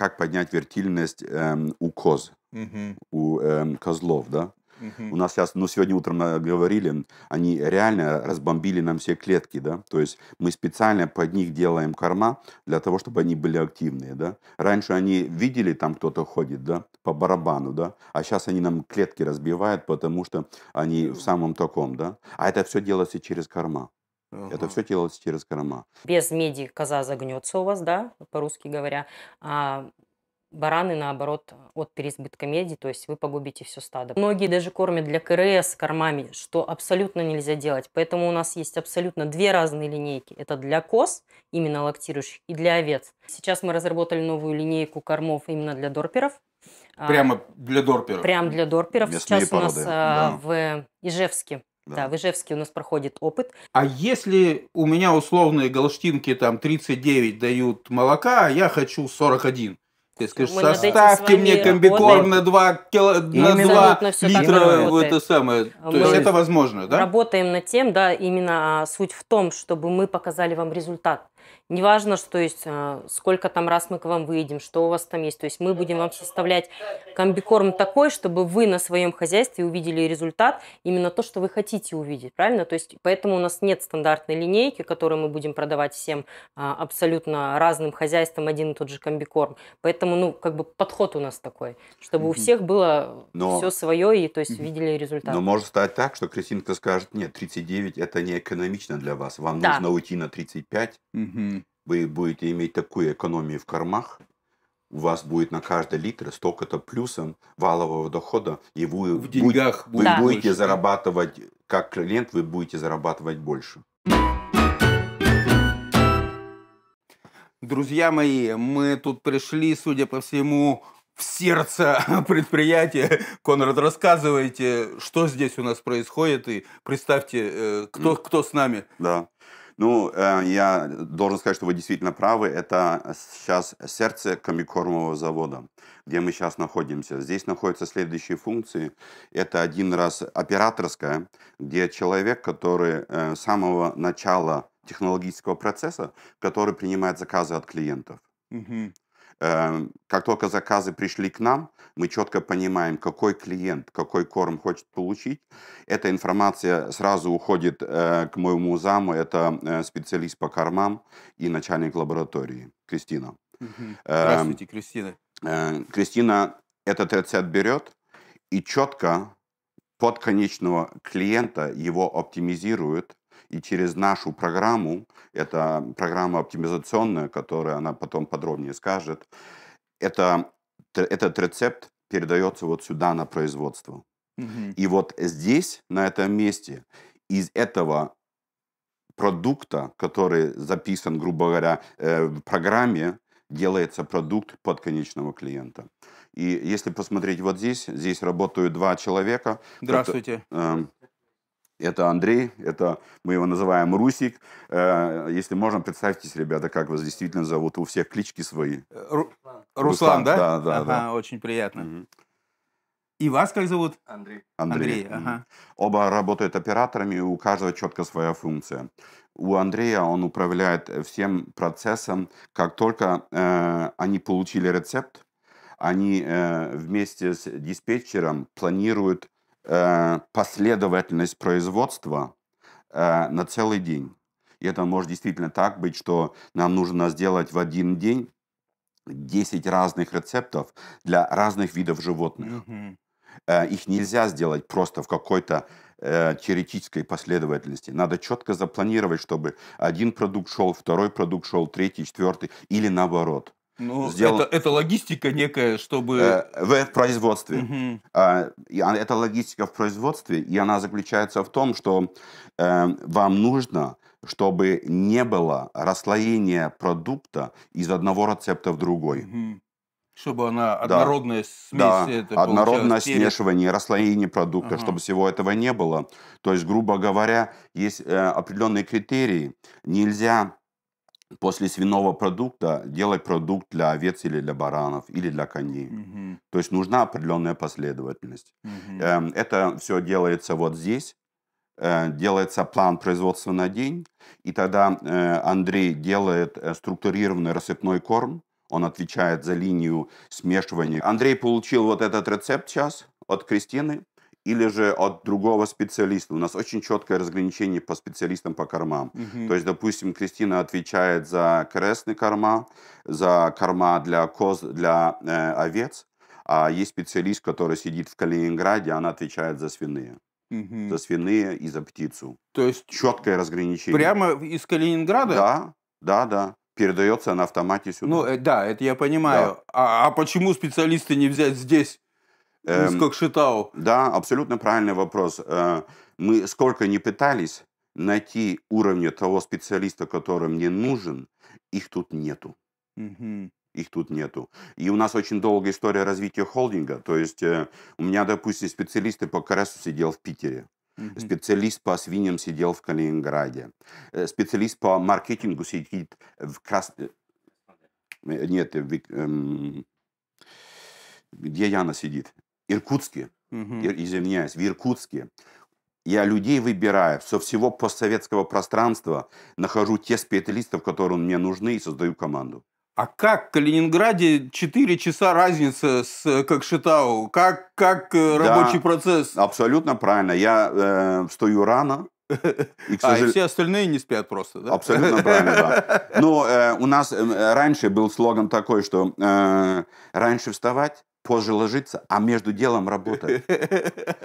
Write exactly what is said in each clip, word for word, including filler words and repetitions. как поднять вертильность эм, у коз, mm-hmm. у эм, козлов, да. Uh-huh. У нас сейчас, ну, сегодня утром говорили, они реально разбомбили нам все клетки, да, то есть мы специально под них делаем корма для того, чтобы они были активные, да. Раньше они видели, там кто-то ходит, да, по барабану, да, а сейчас они нам клетки разбивают, потому что они в самом таком, да. А это все делается через корма. Uh-huh. Это все делается через корма. Без меди коза загнется у вас, да, по-русски говоря, а... бараны, наоборот, от переизбытка меди, то есть вы погубите все стадо. Многие даже кормят для КРС кормами, что абсолютно нельзя делать. Поэтому у нас есть абсолютно две разные линейки. Это для коз, именно лактирующих, и для овец. Сейчас мы разработали новую линейку кормов именно для дорперов. Прямо для дорперов? Прямо для дорперов. Местные Сейчас породы. у нас да. в Ижевске. Да. да, в Ижевске у нас проходит опыт. А если у меня условные голштинки там тридцать девять дают молока, а я хочу сорок один? Ты скажешь, мы составьте мне комбикорм на два литра, это самое. То есть это возможно, да? Работаем над тем, да, именно суть в том, чтобы мы показали вам результат. Неважно, что есть, сколько там раз мы к вам выйдем, что у вас там есть. То есть мы будем вам составлять комбикорм такой, чтобы вы на своем хозяйстве увидели результат, именно то, что вы хотите увидеть, правильно? То есть поэтому у нас нет стандартной линейки, которую мы будем продавать всем абсолютно разным хозяйствам один и тот же комбикорм. Поэтому, ну, как бы подход у нас такой, чтобы у всех было но, все свое и, то есть, видели результат. Но может стать так, что Кристинка скажет, нет, тридцать девять это не экономично для вас, вам да. нужно уйти на тридцать пять. Угу. Вы будете иметь такую экономию в кормах, у вас будет на каждый литр столько-то плюсом валового дохода, и вы, в деньгах будь, будет, вы да. будете зарабатывать, как клиент, вы будете зарабатывать больше. Друзья мои, мы тут пришли, судя по всему, в сердце предприятия. Конрад, рассказывайте, что здесь у нас происходит, и представьте, кто, кто с нами. Да. Ну, я должен сказать, что вы действительно правы. Это сейчас сердце комбикормового завода, где мы сейчас находимся. Здесь находятся следующие функции. Это один раз операторская, где человек, который с самого начала технологического процесса, который принимает заказы от клиентов. Угу. Как только заказы пришли к нам, мы четко понимаем, какой клиент, какой корм хочет получить. Эта информация сразу уходит к моему заму, это специалист по кормам и начальник лаборатории, Кристина. Здравствуйте, Кристина. Кристина этот рецепт берет и четко под конечного клиента его оптимизирует. И через нашу программу, это программа оптимизационная, которую она потом подробнее скажет, это, этот рецепт передается вот сюда на производство. Mm-hmm. И вот здесь, на этом месте, из этого продукта, который записан, грубо говоря, в программе, делается продукт под конечного клиента. И если посмотреть вот здесь, здесь работают два человека. Здравствуйте. Это, э, Это Андрей, это мы его называем Русик. Если можно, представьтесь, ребята, как вас действительно зовут. У всех клички свои. Ру... Руслан. Руслан, да? Да, да, ага, да. Очень приятно. Угу. И вас как зовут? Андрей. Андрей, Андрей ага. Оба работают операторами, у каждого четко своя функция. У Андрея он управляет всем процессом. Как только э, они получили рецепт, они э, вместе с диспетчером планируют последовательность производства э, на целый день. И это может действительно так быть, что нам нужно сделать в один день десять разных рецептов для разных видов животных. Mm-hmm. э, их нельзя сделать просто в какой-то э, теоретической последовательности. Надо четко запланировать, чтобы один продукт шел, второй продукт шел, третий, четвертый или наоборот. Ну, сделан... это, это логистика некая, чтобы... В производстве. Uh-huh. Это логистика в производстве, и она заключается в том, что вам нужно, чтобы не было расслоения продукта из одного рецепта в другой. Uh-huh. Чтобы она однородная да. смесь... Да, это однородное смешивание, расслоение продукта, ага. чтобы всего этого не было. То есть, грубо говоря, есть определенные критерии. Нельзя... после свиного продукта делать продукт для овец или для баранов, или для коней. Mm-hmm. То есть нужна определенная последовательность. Mm-hmm. Это все делается вот здесь. Делается план производства на день. И тогда Андрей делает структурированный рассыпной корм. Он отвечает за линию смешивания. Андрей получил вот этот рецепт сейчас от Кристины или же от другого специалиста. У нас очень четкое разграничение по специалистам по кормам. Угу. То есть, допустим, Кристина отвечает за КРСные корма, за корма для коз, для э, овец. А есть специалист, который сидит в Калининграде, она отвечает за свиные. Угу. За свиные и за птицу. То есть четкое разграничение. Прямо из Калининграда? Да, да, да. Передается на автомате сюда. Ну, да, это я понимаю. Да. А, а почему специалисты не взять здесь, эм, из Кокшетау? Да, абсолютно правильный вопрос. Мы сколько ни пытались найти уровня того специалиста, который мне нужен, их тут нету. Угу. Их тут нету. И у нас очень долгая история развития холдинга. То есть э, у меня, допустим, специалисты по КРСу сидел в Питере. Mm-hmm. Специалист по свиньям сидел в Калининграде. Э, специалист по маркетингу сидит в Крас... Нет, в... Эм... где Яна сидит? Иркутске. Mm-hmm. Ир... Извиняюсь, в Иркутске. Я людей выбираю со всего постсоветского пространства, нахожу те специалистов, которые мне нужны, и создаю команду. А как в Калининграде четыре часа разница с Кокшетау? Как, как рабочий да, процесс? Абсолютно правильно. Я э, встаю рано. И, к сожалению... А и все остальные не спят просто, да? Абсолютно правильно, да. Но э, у нас э, раньше был слоган такой, что э, раньше вставать, позже ложиться, а между делом работать.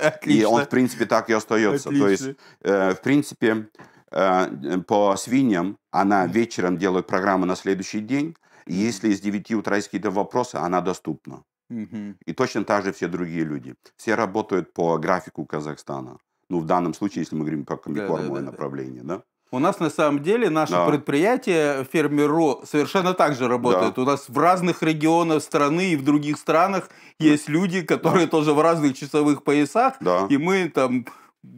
Отлично. И он, в принципе, так и остается. Отлично. То есть, э, в принципе, э, по свиньям она вечером делает программу на следующий день. Если из девяти утра есть какие-то вопросы, она доступна. Угу. И точно так же все другие люди. Все работают по графику Казахстана. Ну, в данном случае, если мы говорим по комбикормовое да, да, направление. Да. Да? У нас, на самом деле, наше да. предприятие «Фермер.ру» совершенно так же работает. Да. У нас в разных регионах страны и в других странах да. есть люди, которые да. тоже в разных часовых поясах. Да. И мы там...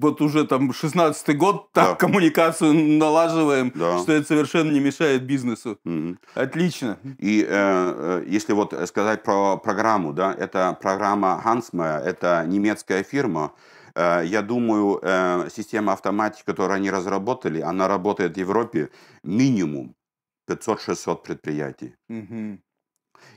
Вот уже там шестнадцатый год так да. коммуникацию налаживаем, да. что это совершенно не мешает бизнесу. Mm-hmm. Отлично. И э, если вот сказать про программу, да, это программа Hansma, это немецкая фирма. Э, я думаю, э, система автоматики, которую они разработали, она работает в Европе минимум пятьсот-шестьсот предприятий. Mm-hmm.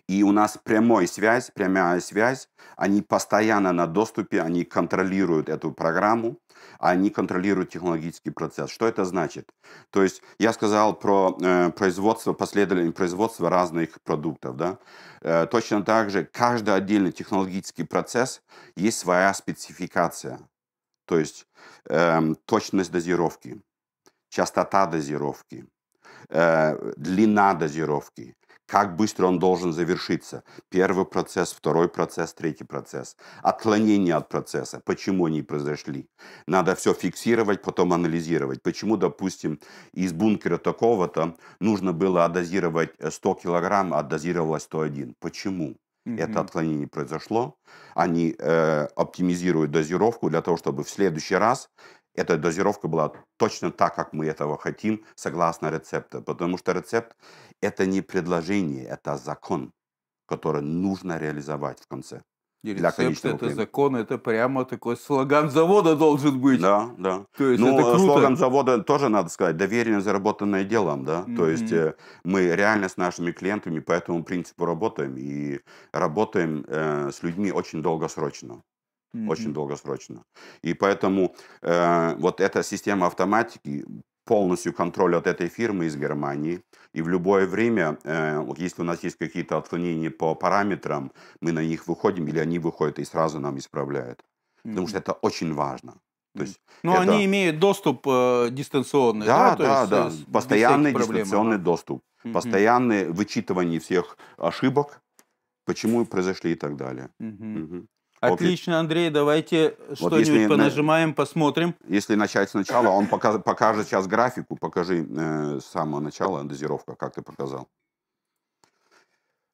И у нас прямая связь, прямая связь. Они постоянно на доступе, они контролируют эту программу, они контролируют технологический процесс. Что это значит? То есть я сказал про э, производство, последовательное производство разных продуктов. Да? Э, точно так же каждый отдельный технологический процесс есть своя спецификация. То есть э, точность дозировки, частота дозировки, э, длина дозировки. Как быстро он должен завершиться. Первый процесс, второй процесс, третий процесс. Отклонение от процесса. Почему они произошли? Надо все фиксировать, потом анализировать. Почему, допустим, из бункера такого-то нужно было отдозировать сто килограмм, а отдозировалось сто один. Почему? Mm-hmm. Это отклонение произошло. Они э, оптимизируют дозировку для того, чтобы в следующий раз... Эта дозировка была точно так, как мы этого хотим, согласно рецепту. Потому что рецепт – это не предложение, это закон, который нужно реализовать в конце. И для рецепт – это времени. Закон, это прямо такой слоган завода должен быть. Да, да. То есть ну, это слоган завода тоже, надо сказать, доверие, заработанное делом. Да? Mm-hmm. То есть мы реально с нашими клиентами по этому принципу работаем. И работаем э, с людьми очень долгосрочно. Mm-hmm. Очень долгосрочно. И поэтому э, вот эта система автоматики, полностью контроль от этой фирмы из Германии. И в любое время, э, если у нас есть какие-то отклонения по параметрам, мы на них выходим или они выходят и сразу нам исправляют. Mm-hmm. Потому что это очень важно. То есть Но это... они имеют доступ э, дистанционный. Да, да, то да. Есть, да. Без постоянный без дистанционный проблем, доступ. Mm-hmm. Постоянное вычитывание всех ошибок, почему произошли и так далее. Mm-hmm. Mm-hmm. Отлично, Андрей, давайте вот что-нибудь понажимаем, на... посмотрим. Если начать сначала, он покажет, покажет сейчас графику, покажи э, с самого начала дозировка, как ты показал.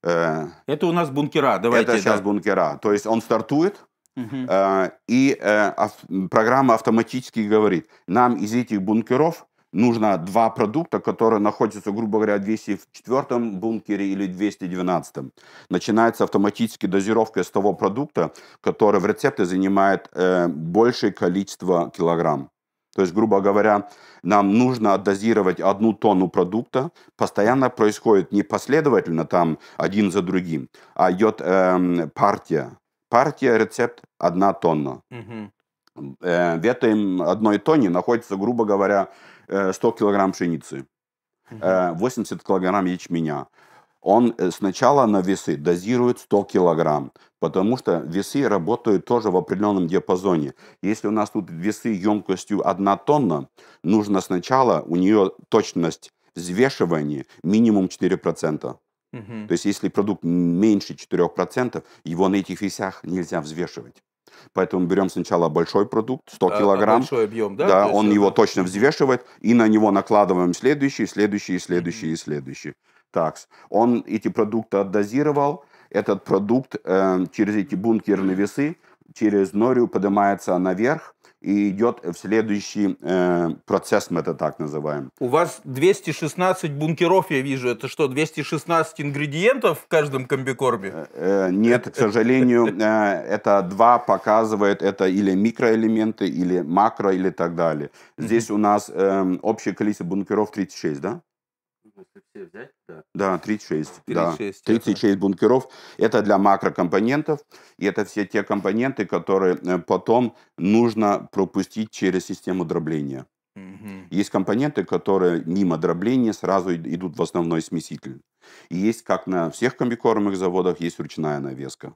Э, это у нас бункера, давайте. Это сейчас да. бункера, то есть он стартует, угу. э, и э, ав, программа автоматически говорит, нам из этих бункеров нужно два продукта, которые находятся, грубо говоря, в двести четвёртом бункере или двести двенадцатом. Начинается автоматически дозировка с того продукта, который в рецепте занимает э, большее количество килограмм. То есть, грубо говоря, нам нужно отдозировать одну тонну продукта. Постоянно происходит не последовательно там один за другим, а идет эм, партия. Партия, рецепт, одна тонна. Mm-hmm. э, в этой одной тонне находится, грубо говоря, сто килограмм пшеницы, mm-hmm. э, восемьдесят килограмм ячменя. Он сначала на весы дозирует сто килограмм, потому что весы работают тоже в определенном диапазоне. Если у нас тут весы емкостью одна тонна, нужно сначала у нее точность взвешивания минимум четыре процента. Mm-hmm. То есть если продукт меньше четырех процентов, его на этих весах нельзя взвешивать. Поэтому берем сначала большой продукт, сто килограмм. Большой объем, да? Да, он его точно взвешивает, и на него накладываем следующий, следующий, следующий, mm-hmm. следующий. Так, он эти продукты отдозировал, этот продукт э, через эти бункерные весы, через норию поднимается наверх и идет в следующий э, процесс, мы это так называем. У вас двести шестнадцать бункеров, я вижу. Это что, двести шестнадцать ингредиентов в каждом комбикорме? Э, э, нет, к сожалению, э, это два показывает, это или микроэлементы, или макро, или так далее. Здесь у нас э, общее количество бункеров тридцать шесть, да? Взять, да. Да, тридцать шесть, тридцать шесть, да. тридцать шесть бункеров. Это для макрокомпонентов. И это все те компоненты, которые потом нужно пропустить через систему дробления. Угу. Есть компоненты, которые мимо дробления сразу идут в основной смеситель. И есть, как на всех комбикормовых заводах, есть ручная навеска.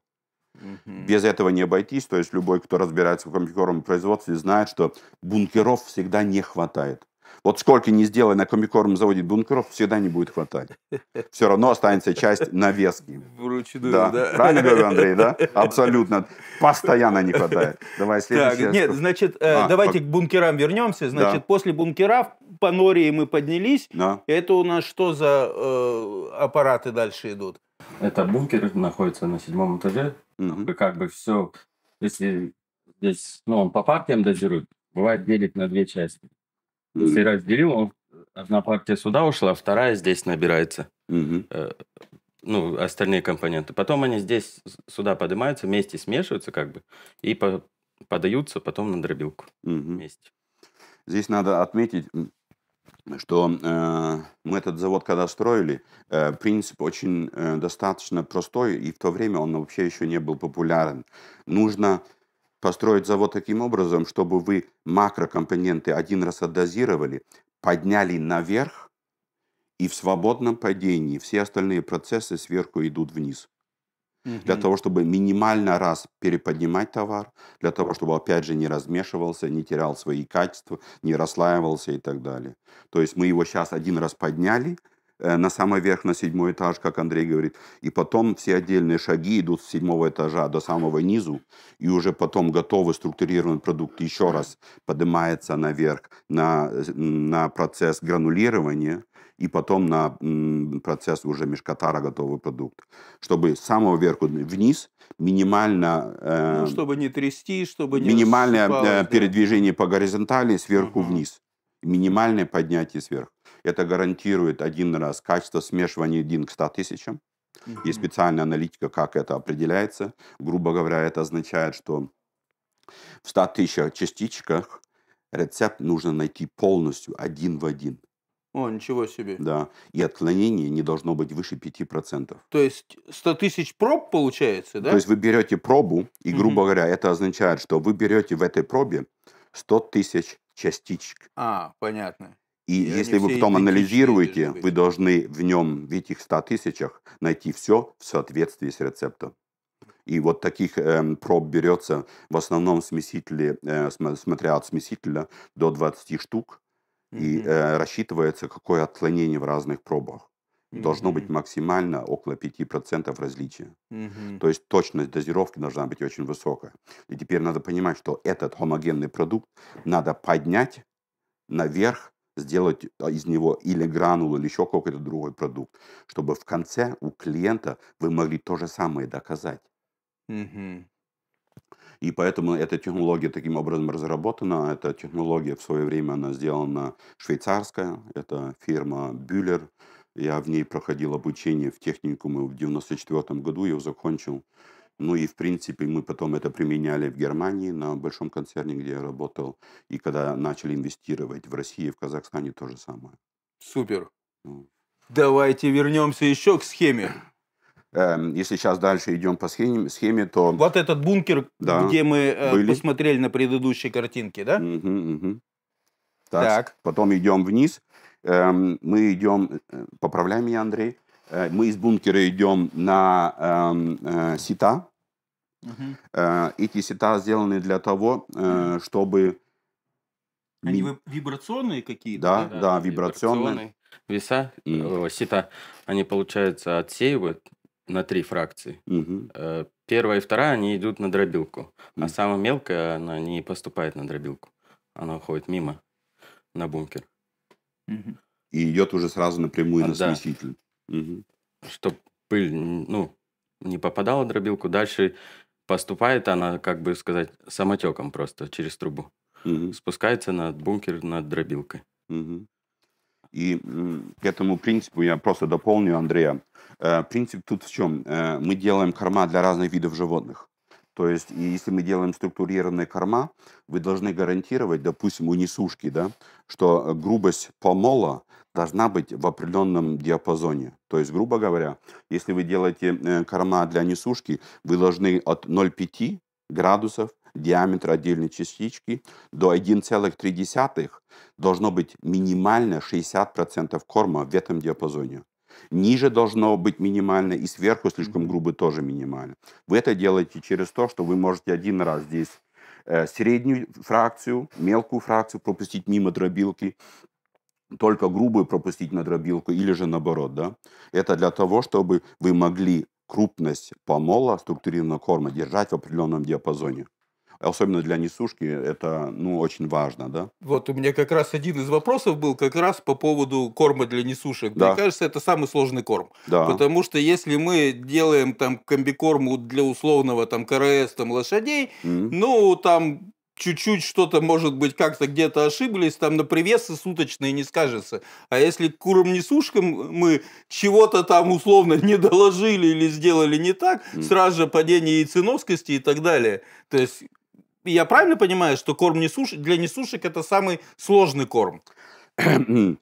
Угу. Без этого не обойтись. То есть любой, кто разбирается в комбикормовом производстве, знает, что бункеров всегда не хватает. Вот сколько ни сделай на комбикормовом заводе бункеров, всегда не будет хватать. Все равно останется часть навески. Вручную, да. да. Правильно говорю, Андрей, да? Абсолютно. Постоянно не хватает. Давай следующее. Так, нет, значит, а, давайте по... к бункерам вернемся. Значит, да. после бункера по нории мы поднялись. Да. Это у нас что за э, аппараты дальше идут? Это бункер, находится на седьмом этаже. Угу. Как бы все, если здесь, ну, он по партиям дозирует, бывает делит на две части. Если разделил, одна партия сюда ушла, вторая здесь набирается. Угу. Ну, остальные компоненты. Потом они здесь сюда поднимаются, вместе смешиваются как бы и по подаются потом на дробилку. Угу. Вместе. Здесь надо отметить, что э, мы этот завод когда строили, э, принцип очень э, достаточно простой, и в то время он вообще еще не был популярен. Нужно... построить завод таким образом, чтобы вы макрокомпоненты один раз отдозировали, подняли наверх, и в свободном падении все остальные процессы сверху идут вниз. Mm-hmm. Для того, чтобы минимально раз переподнимать товар, для того, чтобы, опять же, не размешивался, не терял свои качества, не расслаивался и так далее. То есть мы его сейчас один раз подняли, на самый верх, на седьмой этаж, как Андрей говорит. И потом все отдельные шаги идут с седьмого этажа до самого низу. И уже потом готовый структурированный продукт еще раз поднимается наверх на, на процесс гранулирования. И потом на м, процесс уже межкатара готовый продукт. Чтобы с самого верху вниз минимально... Э, ну, чтобы не трясти, чтобы не... Минимальное э, передвижение по горизонтали сверху uh-huh. вниз. Минимальное поднятие сверху. Это гарантирует один раз качество смешивания один к ста тысячам. Mm-hmm. Есть специальная аналитика, как это определяется. Грубо говоря, это означает, что в ста тысячах частичках рецепт нужно найти полностью один в один. О, ничего себе. Да. И отклонение не должно быть выше пяти процентов. То есть сто тысяч проб получается, да? То есть вы берете пробу, и, грубо mm-hmm. говоря, это означает, что вы берете в этой пробе сто тысяч частичек. А, понятно. И, и если вы потом анализируете, вы должны в нем, в этих ста тысячах, найти все в соответствии с рецептом. И вот таких э, проб берется в основном смесители, э, смотря от смесителя, до двадцати штук. Mm-hmm. И э, рассчитывается, какое отклонение в разных пробах. Mm-hmm. Должно быть максимально около пяти процентов различия. Mm-hmm. То есть точность дозировки должна быть очень высокая. И теперь надо понимать, что этот гомогенный продукт надо поднять наверх, сделать из него или гранулу, или еще какой-то другой продукт, чтобы в конце у клиента вы могли то же самое доказать. Mm-hmm. И поэтому эта технология таким образом разработана. Эта технология в свое время она сделана швейцарская. Это фирма Bühler. Я в ней проходил обучение в техникуме в девяносто четвёртом году, я закончил. Ну и, в принципе, мы потом это применяли в Германии на большом концерне, где я работал. И когда начали инвестировать в России, в Казахстане, то же самое. Супер. Ну. Давайте вернемся еще к схеме. Если сейчас дальше идем по схеме, схеме то... Вот этот бункер, да, где мы были. Посмотрели на предыдущей картинке, да? Угу, угу. Так, так. Потом идем вниз. Мы идем... Поправляй меня, Андрей. Мы из бункера идем на э, э, сита. Uh-huh. Эти сита сделаны для того, э, чтобы... Они вибрационные какие-то? Да, да, да, вибрационные. вибрационные. Веса mm. э, сита, они, получается, отсеивают на три фракции. Uh-huh. э, первая и вторая, они идут на дробилку. Uh-huh. А самая мелкая, она не поступает на дробилку. Она уходит мимо, на бункер. Uh-huh. И идет уже сразу напрямую а, на смеситель. Да. Угу. Чтобы пыль, ну, не попадала в дробилку. Дальше поступает она, как бы сказать, самотеком просто через трубу. Угу. Спускается на бункер над дробилкой. Угу. И к этому принципу я просто дополню Андрея. Э, принцип тут в чем? Э, мы делаем корма для разных видов животных. То есть, если мы делаем структурированные корма, вы должны гарантировать, допустим, у несушки, да, что грубость помола должна быть в определенном диапазоне. То есть, грубо говоря, если вы делаете корма для несушки, вы должны от ноль целых пяти десятых градусов диаметра отдельной частички до одной целой трёх десятых должно быть минимально шестьдесят процентов корма в этом диапазоне. Ниже должно быть минимально, и сверху слишком грубо тоже минимально. Вы это делаете через то, что вы можете один раз здесь э, среднюю фракцию, мелкую фракцию пропустить мимо дробилки, только грубую пропустить на дробилку, или же наоборот, да? Это для того, чтобы вы могли крупность помола, структурированного корма, держать в определенном диапазоне. Особенно для несушки это, ну, очень важно, да? Вот у меня как раз один из вопросов был как раз по поводу корма для несушек. Да. Мне кажется, это самый сложный корм. Да. Потому что если мы делаем там комбикорму для условного там ка эр эс, там лошадей, mm-hmm. ну, там... чуть-чуть что-то, может быть, как-то где-то ошиблись, там на привесы суточные не скажется. А если к курам-несушкам мы чего-то там условно не доложили или сделали не так, mm. сразу же падение яйценоскости и так далее. То есть я правильно понимаю, что корм несуш... для несушек это самый сложный корм? Самый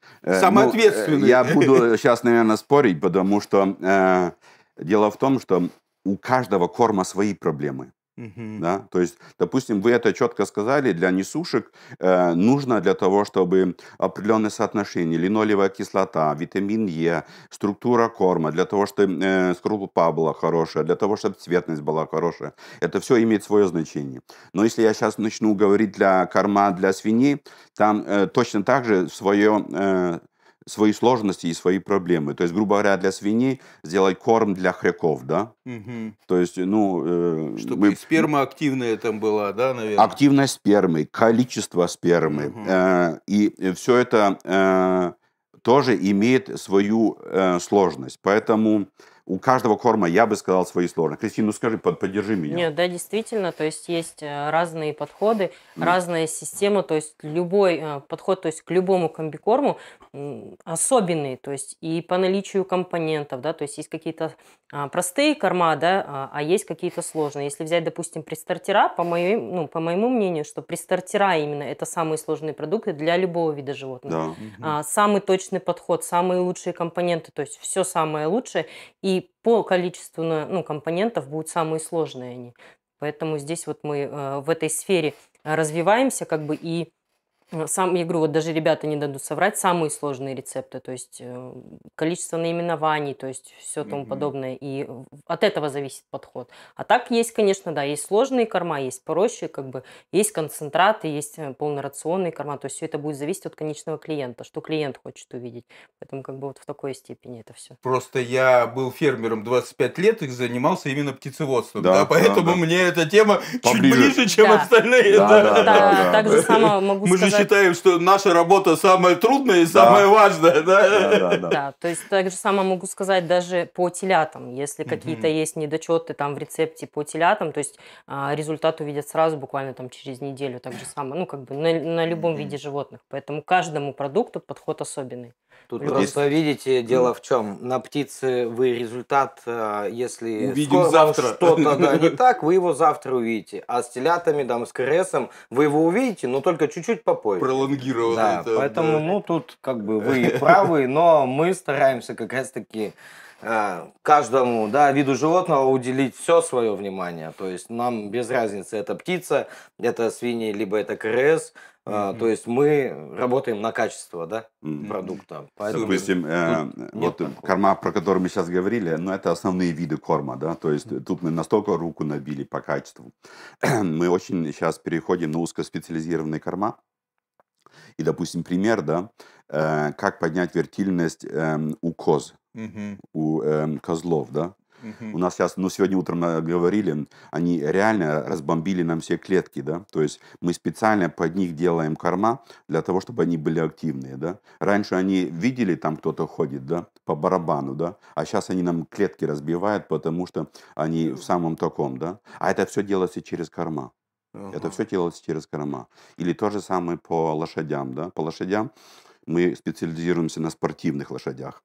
ответственный. Я буду сейчас, наверное, спорить, потому что дело в том, что у каждого корма свои проблемы. Uh-huh. Да? То есть, допустим, вы это четко сказали, для несушек э, нужно для того, чтобы определенное соотношение, линолевая кислота, витамин Е, структура корма, для того, чтобы э, скорлупа была хорошая, для того, чтобы цветность была хорошая. Это все имеет свое значение. Но если я сейчас начну говорить для корма, для свиней, там э, точно так же свое... Э, свои сложности и свои проблемы. То есть, грубо говоря, для свиней сделать корм для хряков, да? Угу. То есть, ну... Э, чтобы мы... сперма активная там была, да, наверное? Активность спермы, количество спермы. Угу. Э, и все это э, тоже имеет свою э, сложность. Поэтому у каждого корма, я бы сказал, свои сложности. Кристина, ну скажи, поддержи меня. Нет, да, действительно, то есть есть разные подходы, mm. разная система, то есть любой подход, то есть к любому комбикорму особенный, то есть и по наличию компонентов, да, то есть есть какие-то простые корма, да, а есть какие-то сложные. Если взять, допустим, престартера, по моему, ну, по моему мнению, что престартера именно это самые сложные продукты для любого вида животных. Да. Mm-hmm. Самый точный подход, самые лучшие компоненты, то есть все самое лучшее, и И по количеству, ну, компонентов будут самые сложные они. Поэтому здесь вот мы э, в этой сфере развиваемся, как бы, и сам, я говорю, вот даже ребята не дадут соврать, самые сложные рецепты, то есть э, количество наименований, то есть все тому mm-hmm. подобное. И от этого зависит подход. А так есть, конечно, да, есть сложные корма, есть пороще, как бы, есть концентраты, есть полнорационные корма. То есть все это будет зависеть от конечного клиента, что клиент хочет увидеть. Поэтому как бы вот в такой степени это все. Просто я был фермером двадцать пять лет и занимался именно птицеводством. Да, да, поэтому да, да. мне эта тема поближе. Чуть ближе, чем да. остальные. Да, да, да, да, да, да. Так же самое могу Мы сказать. Считаем, что наша работа самая трудная и да. самая важная. Да? Да, да, да. да, то есть так же самое могу сказать даже по телятам. Если угу. какие-то есть недочеты там в рецепте по телятам, то есть а, результат увидят сразу, буквально там через неделю. Так же самое, ну как бы на, на любом угу. виде животных. Поэтому каждому продукту подход особенный. Тут здесь... просто видите, дело в чем. На птице вы результат, если что-то да, не так, вы его завтра увидите. А с телятами, там, с КРСом вы его увидите, но только чуть-чуть попозже. Пролонгированно. Да, это, поэтому, да. ну, тут как бы вы правы, но мы стараемся как раз-таки каждому да, виду животного уделить все свое внимание. То есть нам без разницы, это птица, это свиньи, либо это КРС. Mm-hmm. То есть мы работаем на качество да, mm-hmm. продукта. Поэтому допустим, э, вот корма, про которые мы сейчас говорили, но это основные виды корма. Да? То есть mm-hmm. тут мы настолько руку набили по качеству. Мы очень сейчас переходим на узкоспециализированные корма. И, допустим, пример, да, э, как поднять вертильность э, у коз, mm-hmm. у э, козлов, да. Uh-huh. У нас сейчас, ну, сегодня утром говорили, они реально разбомбили нам все клетки, да, то есть мы специально под них делаем корма для того, чтобы они были активные, да. Раньше они видели, там кто-то ходит, да, по барабану, да, а сейчас они нам клетки разбивают, потому что они в самом таком, да. А это все делается через корма. Uh-huh. Это все делается через корма. Или то же самое по лошадям, да. По лошадям мы специализируемся на спортивных лошадях.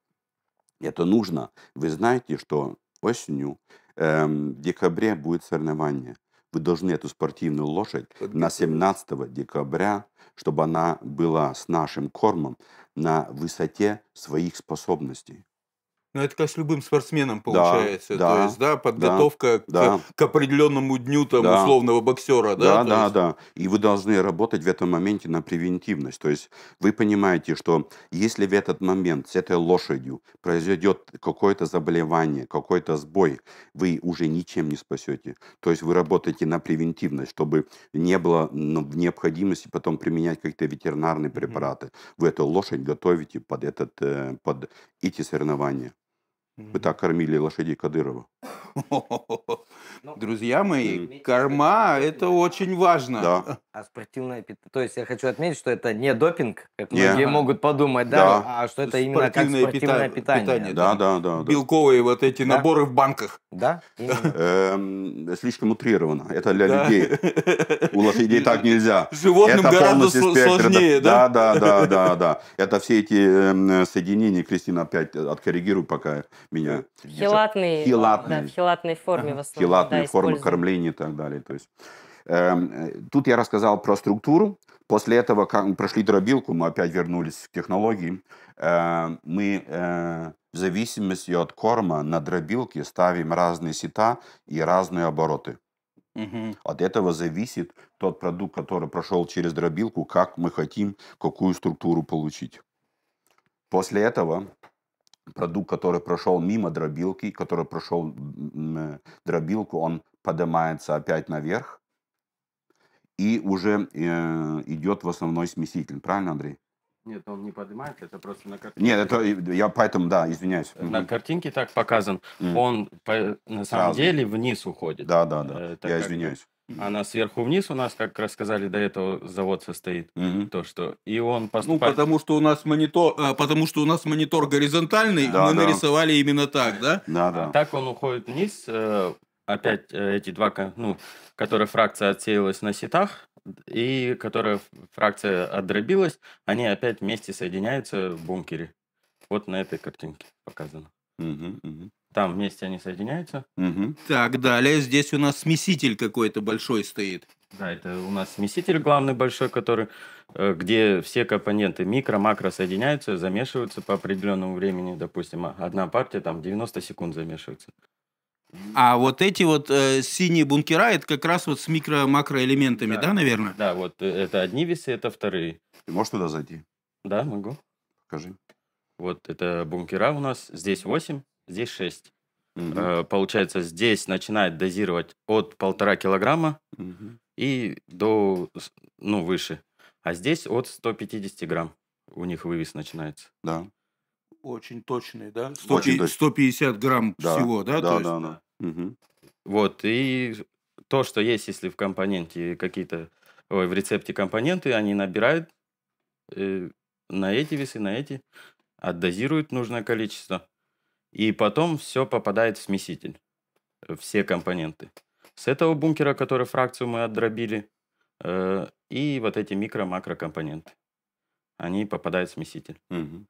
Это нужно. Вы знаете, что... Осенью, э, в декабре будет соревнование. Вы должны эту спортивную лошадь на семнадцатое декабря, чтобы она была с нашим кормом на высоте своих способностей. Ну, это как с любым спортсменом получается. Да, то да, есть, да, подготовка да, к, да. к определенному дню там, да. условного боксера. Да, да, да, есть... да. И вы должны работать в этом моменте на превентивность. То есть вы понимаете, что если в этот момент с этой лошадью произойдет какое-то заболевание, какой-то сбой, вы уже ничем не спасете. То есть вы работаете на превентивность, чтобы не было необходимости потом применять какие-то ветеринарные препараты. Вы эту лошадь готовите под, этот, под эти соревнования. Вы так кормили лошадей Кадырова. Друзья мои, корма – это очень важно. Да. А спортивное питание, то есть я хочу отметить, что это не допинг, как многие могут подумать, да, да. а что это именно спортивное, как спортивное питание. питание да, да, да, да. Белковые вот эти да. наборы в банках. Да. Эм, слишком утрировано. Это для да. людей. У лошадей так нельзя. Животным это гораздо сложнее, да? Да, да, да, да. Это все эти соединения, Кристина, опять откоррегируй пока меня. Хилатные. Хилатные. Да, в хилатной форме в основном. Хилатные да, формы кормления и так далее. То есть, э, тут я рассказал про структуру. После этого, как мы прошли дробилку, мы опять вернулись к технологии. Э, мы э, в зависимости от корма на дробилке ставим разные сета и разные обороты. Угу. От этого зависит тот продукт, который прошел через дробилку, как мы хотим, какую структуру получить. После этого... Продукт, который прошел мимо дробилки, который прошел дробилку, он поднимается опять наверх и уже э, идет в основной смеситель. Правильно, Андрей? Нет, он не поднимается, это просто на картинке. Нет, это я поэтому, да, извиняюсь. На mm-hmm. картинке так показан. Mm-hmm. Он по, на самом Сразу. деле вниз уходит. Да, да, да. Э, я извиняюсь. Она сверху вниз у нас, как рассказали до этого, завод состоит. Mm-hmm. То, что... И он поступает... Ну, потому что у нас монитор, потому что у нас монитор горизонтальный, да, мы да. нарисовали именно так, да? Да, да. Так он уходит вниз. Опять эти два, ну, которые фракция отсеялась на сетах, и которая фракция отдробилась, они опять вместе соединяются в бункере. Вот на этой картинке показано. Mm-hmm, mm-hmm. Там вместе они соединяются. Угу. Так, далее здесь у нас смеситель какой-то большой стоит. Да, это у нас смеситель главный большой, который, где все компоненты микро-макро соединяются, замешиваются по определенному времени. Допустим, одна партия там девяносто секунд замешивается. А вот эти вот э, синие бункера, это как раз вот с микро-макро элементами, да. да, наверное? Да, вот это одни весы, это вторые. Ты можешь туда зайти? Да, могу. Покажи. Вот это бункера у нас, здесь восемь. Здесь шесть. Mm-hmm. Получается, здесь начинает дозировать от полтора килограмма mm-hmm. и до, ну, выше. А здесь от сто пятьдесят грамм у них вывес начинается. Да. Очень точный, да? сто, Очень сто пятьдесят грамм да. всего, да? Да, то есть... да, да. Mm-hmm. Вот, и то, что есть, если в компоненте какие-то, ой, в рецепте компоненты, они набирают э, на эти весы, на эти, отдозируют нужное количество. И потом все попадает в смеситель, все компоненты. С этого бункера, который фракцию мы отдробили, э, и вот эти микро-макро компоненты, они попадают в смеситель. Угу.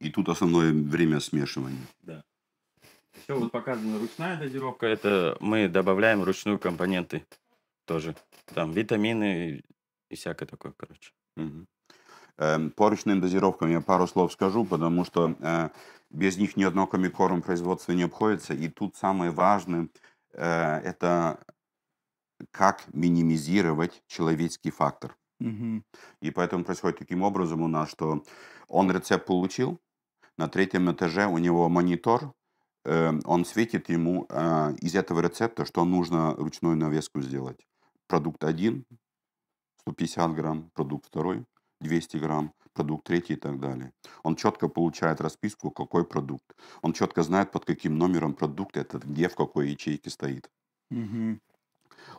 И тут основное время смешивания. Да. Все, вот показана ручная дозировка. Это мы добавляем ручную компоненты тоже. Там витамины и всякое такое, короче. Угу. По ручным дозировкам я пару слов скажу, потому что э, без них ни одно комикорм производства не обходится. И тут самое важное э, это как минимизировать человеческий фактор. Угу. И поэтому происходит таким образом у нас, что он рецепт получил, на третьем этаже у него монитор, э, он светит ему э, из этого рецепта, что нужно ручную навеску сделать. Продукт один, сто пятьдесят грамм, продукт второй, двести грамм, продукт третий и так далее. Он четко получает расписку, какой продукт. Он четко знает, под каким номером продукт этот, где, в какой ячейке стоит. Угу.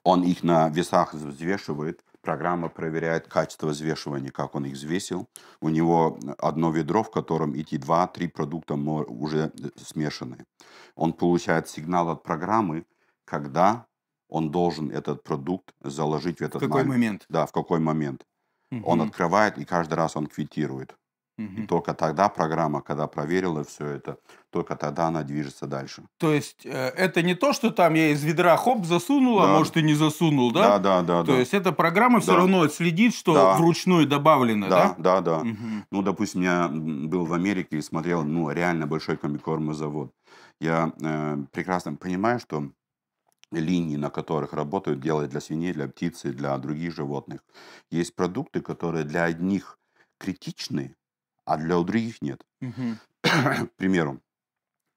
Он их на весах взвешивает. Программа проверяет качество взвешивания, как он их взвесил. У него одно ведро, в котором эти два-три продукта уже смешаны. Он получает сигнал от программы, когда он должен этот продукт заложить в этот момент. В какой момент? момент? Да, в какой момент. Угу. Он открывает, и каждый раз он квитирует. Угу. И только тогда программа, когда проверила все это, только тогда она движется дальше. То есть, это не то, что там я из ведра хоп засунул, да. а может и не засунул, да? Да, да, да. То да. есть, эта программа все да. равно отследит, что да. вручную добавлено, да? Да, да, да. Угу. Ну, допустим, я был в Америке и смотрел, ну, реально большой комбикормозавод. Я э, прекрасно понимаю, что линии, на которых работают, делают для свиней, для птицы, для других животных. Есть продукты, которые для одних критичны, а для других нет. Угу. К примеру,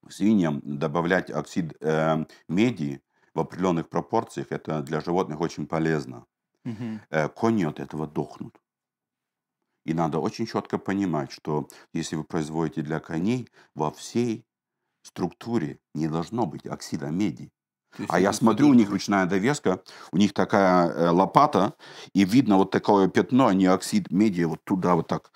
свиньям добавлять оксид э, меди в определенных пропорциях, это для животных очень полезно. Угу. Э, кони от этого дохнут. И надо очень четко понимать, что если вы производите для коней, во всей структуре не должно быть оксида меди. А я смотрю, у них ручная довеска, у них такая э, лопата, и видно вот такое пятно, они оксид меди вот туда вот так,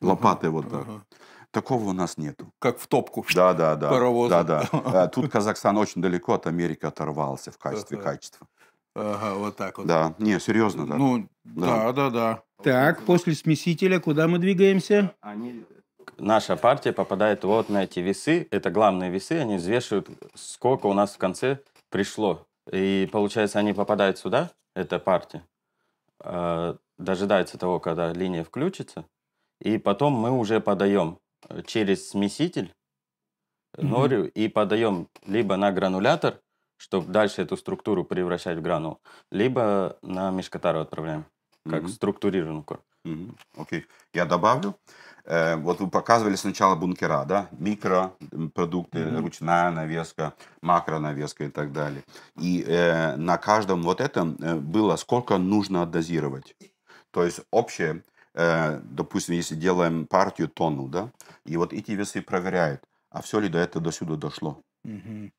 лопатой вот так. Ага. Такого у нас нету. Как в топку. Да, да, да. Паровоз. Да, да. Тут Казахстан очень далеко от Америки оторвался в качестве ага. качества. Ага, вот так вот. Да, не, серьезно. Да. Ну, да, да, да, да. Так, после смесителя куда мы двигаемся? Они... Наша партия попадает вот на эти весы. Это главные весы, они взвешивают, сколько у нас в конце пришло. И получается, они попадают сюда, эта партия, дожидается того, когда линия включится. И потом мы уже подаем через смеситель норю mm-hmm. и подаем либо на гранулятор, чтобы дальше эту структуру превращать в гранул, либо на мешкотару отправляем, как mm-hmm. структурированную корм. Mm-hmm. Окей, okay. Я добавлю. Э, вот вы показывали сначала бункера, да? Микропродукты, mm-hmm. ручная навеска, макронавеска и так далее. И э, на каждом вот этом было сколько нужно отдозировать. То есть общее... Допустим, если делаем партию тонну, да, и вот эти весы проверяют, а все ли до этого до сюда дошло. Угу.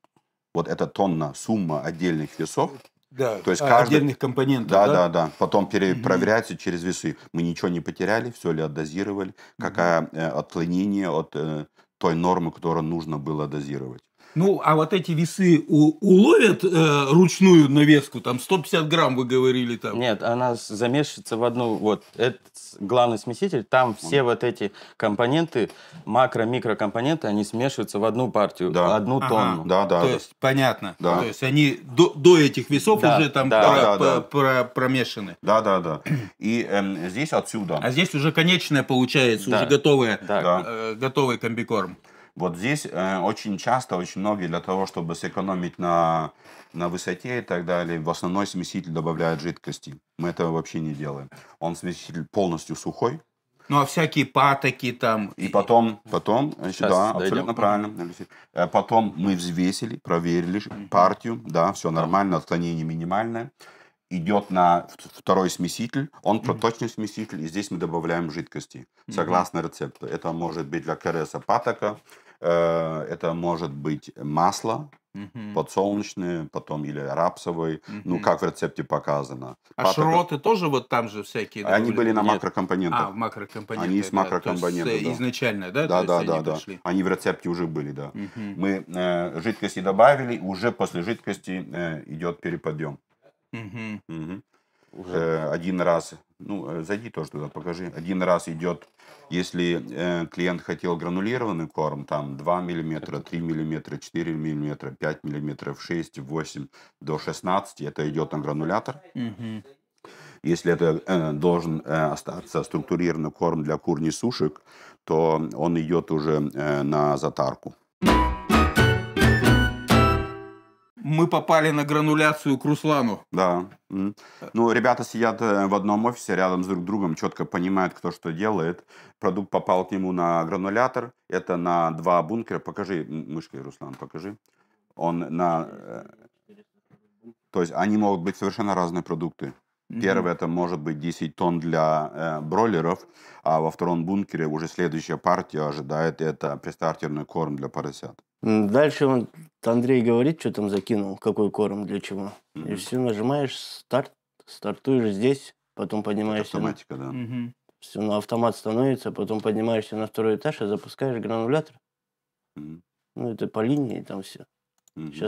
Вот эта тонна, сумма отдельных весов. Да, то есть а, каждый... отдельных компонентов. Да, да, да, да. Потом перепроверяется угу. через весы. Мы ничего не потеряли, все ли отдозировали, угу. какое э, отклонение от э, той нормы, которую нужно было дозировать. Ну, а вот эти весы у, уловят э, ручную навеску, там сто пятьдесят грамм вы говорили там? Нет, она замешивается в одну, вот, это главный смеситель, там все вот эти компоненты, макро-микрокомпоненты, они смешиваются в одну партию, да. одну ага. тонну. Да, да. То есть, понятно, да. то есть они до, до этих весов да, уже там да, про, да, про, да. Про, про, промешаны. Да, да, да. И э, здесь отсюда. А здесь уже конечная получается, да. уже готовая, да. э, готовый комбикорм. Вот здесь э, очень часто, очень многие для того, чтобы сэкономить на, на высоте и так далее, в основной смеситель добавляет жидкости. Мы этого вообще не делаем. Он смеситель полностью сухой. Ну, а всякие патоки там... И потом, потом сейчас да, абсолютно правильно. Потом мы взвесили, проверили партию, да, все нормально, отклонение минимальное. Идет на второй смеситель, он проточный смеситель, и здесь мы добавляем жидкости, согласно рецепту. Это может быть для КРС патока, это может быть масло uh-huh. подсолнечное, потом или рапсовое, uh-huh. ну, как в рецепте показано. А Паток... широты тоже вот там же всякие? Да, они были, были на нет. макрокомпонентах. А, в макрокомпонентах. Они с макрокомпонентов, да. Изначально, да? Да, да, да. Они, да. они в рецепте уже были, да. Uh-huh. Мы э, жидкости добавили, уже после жидкости э, идет переподъем. Uh-huh. Uh-huh. Уже. Один раз, ну, зайди тоже туда, покажи. Один раз идет, если э, клиент хотел гранулированный корм, там два миллиметра, три миллиметра, четыре миллиметра, пять миллиметров, шесть, восемь, до шестнадцати, это идет на гранулятор. Угу. Если это э, должен э, остаться структурированный корм для кур несушек, то он идет уже э, на затарку. Мы попали на грануляцию к Руслану. Да. Ну, ребята сидят в одном офисе рядом с друг другом, четко понимают, кто что делает. Продукт попал к нему на гранулятор. Это на два бункера. Покажи, мышкой, Руслан, покажи. Он на... То есть они могут быть совершенно разные продукты. Первый, это может быть десять тонн для э, бройлеров, а во втором бункере уже следующая партия ожидает, это престартерный корм для поросят. Дальше он, Андрей говорит, что там закинул, какой корм, для чего. Mm-hmm. И все, нажимаешь старт, стартуешь здесь, потом поднимаешься. Автоматика, на... да. Mm-hmm. Все, на автомат становится, потом поднимаешься на второй этаж и запускаешь гранулятор. Mm-hmm. Ну, это по линии там все.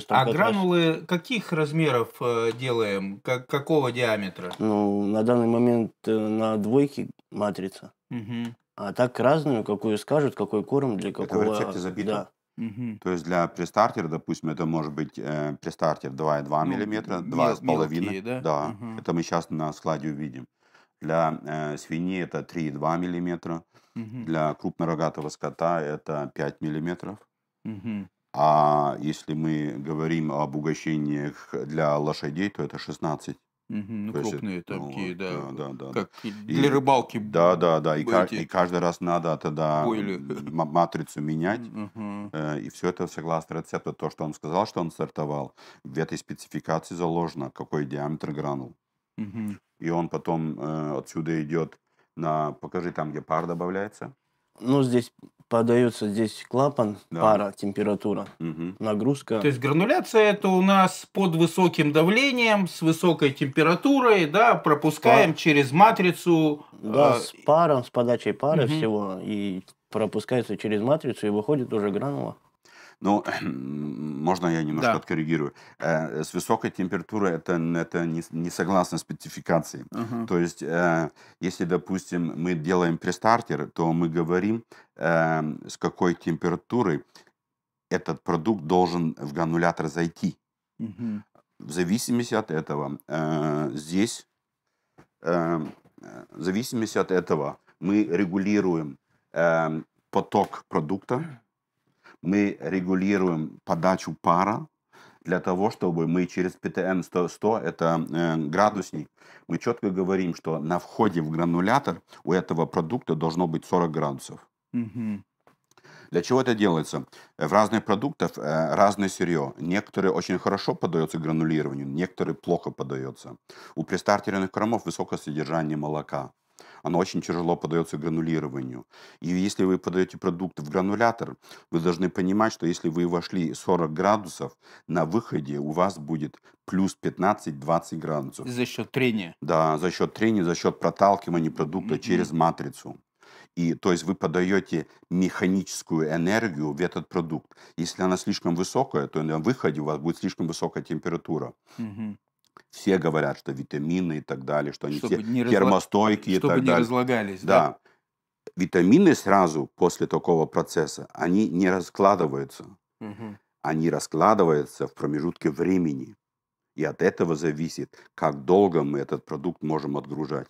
А гранулы раз. Каких размеров э, делаем? Как, какого диаметра? Ну, на данный момент э, на двойке матрица. Угу. А так разную, какую скажут, какой корм для какого. Это в рецепте забито. Да. Угу. То есть для престартера, допустим, это может быть э, престартер два и два миллиметра, ну, два и пять. Да. Да. Угу. Это мы сейчас на складе увидим. Для э, свиньи это три и два миллиметра. Угу. Для крупнорогатого скота это пять миллиметров. Угу. А если мы говорим об угощениях для лошадей, то это шестнадцать. Угу, ну, то крупные есть, такие, ну, да, да, да, как да. Для и, рыбалки. Да, да, да. И, эти... и каждый раз надо тогда матрицу менять. Угу. И все это согласно рецепту. То, что он сказал, что он стартовал, в этой спецификации заложено, какой диаметр гранул. Угу. И он потом отсюда идет на... Покажи, там, где пар добавляется. Ну, здесь... Подается здесь клапан, да. Пара, температура, угу. Нагрузка. То есть грануляция это у нас под высоким давлением, с высокой температурой, да, пропускаем пар. Через матрицу. Да, э... с паром, с подачей пары, угу. Всего, и пропускается через матрицу, и выходит уже гранула. Ну, можно я немножко да. Откоррегирую. Э, с высокой температурой это, это не, не согласно спецификации. Uh-huh. То есть, э, если, допустим, мы делаем престартер, то мы говорим, э, с какой температурой этот продукт должен в гранулятор зайти. Uh-huh. В зависимости от этого, э, здесь, э, в зависимости от этого, мы регулируем э, поток продукта. Мы регулируем подачу пара для того, чтобы мы через ПТМ сто, это э, градусник, мы четко говорим, что на входе в гранулятор у этого продукта должно быть сорок градусов. Mm-hmm. Для чего это делается? В разных продуктах э, разное сырье. Некоторые очень хорошо поддаются гранулированию, некоторые плохо поддаются. У престартерных кормов высокое содержание молока. Оно очень тяжело поддается гранулированию. И если вы подаете продукт в гранулятор, вы должны понимать, что если вы вошли сорок градусов, на выходе у вас будет плюс пятнадцать-двадцать градусов. За счет трения? Да, за счет трения, за счет проталкивания продукта mm-hmm. через матрицу. И, то есть вы подаете механическую энергию в этот продукт. Если она слишком высокая, то на выходе у вас будет слишком высокая температура. Mm-hmm. Все говорят, что витамины и так далее, что они чтобы все не термостойкие разлаг... и так не далее. Не разлагались. Да. Да. Витамины сразу после такого процесса, они не раскладываются. Угу. Они раскладываются в промежутке времени. И от этого зависит, как долго мы этот продукт можем отгружать.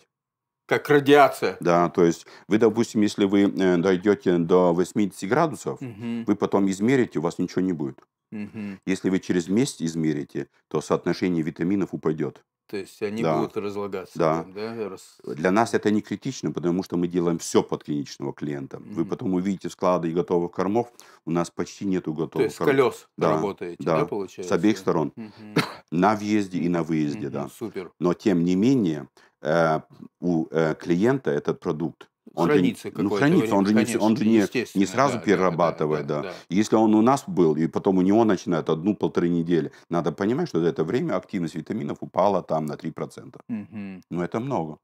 Как радиация. Да, то есть вы, допустим, если вы дойдете до восьмидесяти градусов, угу. Вы потом измерите, у вас ничего не будет. Угу. Если вы через месяц измерите, то соотношение витаминов упадет. То есть они да. Будут разлагаться. Да. Там, да? Рас... Для нас это не критично, потому что мы делаем все под клиничного клиента. Угу. Вы потом увидите склады готовых кормов, у нас почти нету готовых. То есть корм... с колес да. Работаете, да. Да, получается? С обеих сторон. Угу. На въезде и на выезде, угу. Да. Супер. Но тем не менее э, у э, клиента этот продукт. Он хранится, же, ну, хранится. Он же, конечно, не, он же не, не сразу да, перерабатывает. Да, да, да. Да. Если он у нас был, и потом у него начинает одну-полторы недели, надо понимать, что за это время активность витаминов упала там на три процента. Угу. Но это много.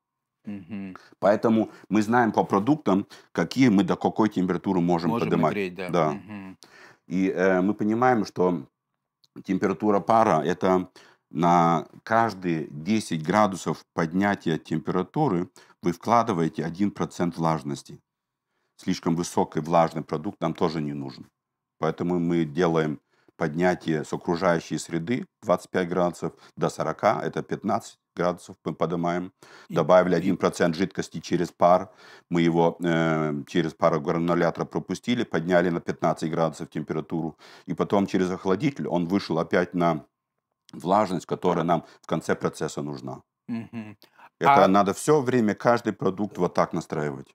Угу. Поэтому мы знаем по продуктам, какие мы до какой температуры можем, можем поднимать. Греть, да. Да. Угу. И э, мы понимаем, что температура пара – это... на каждые десять градусов поднятия температуры вы вкладываете один процент влажности. Слишком высокий влажный продукт нам тоже не нужен. Поэтому мы делаем поднятие с окружающей среды двадцать пять градусов до сорока, это пятнадцать градусов мы поднимаем. Добавили один процент жидкости через пар, мы его э, через парогранулятор пропустили, подняли на пятнадцать градусов температуру. И потом через охладитель он вышел опять на влажность, которая нам в конце процесса нужна. Угу. Это а... надо все время каждый продукт вот так настраивать.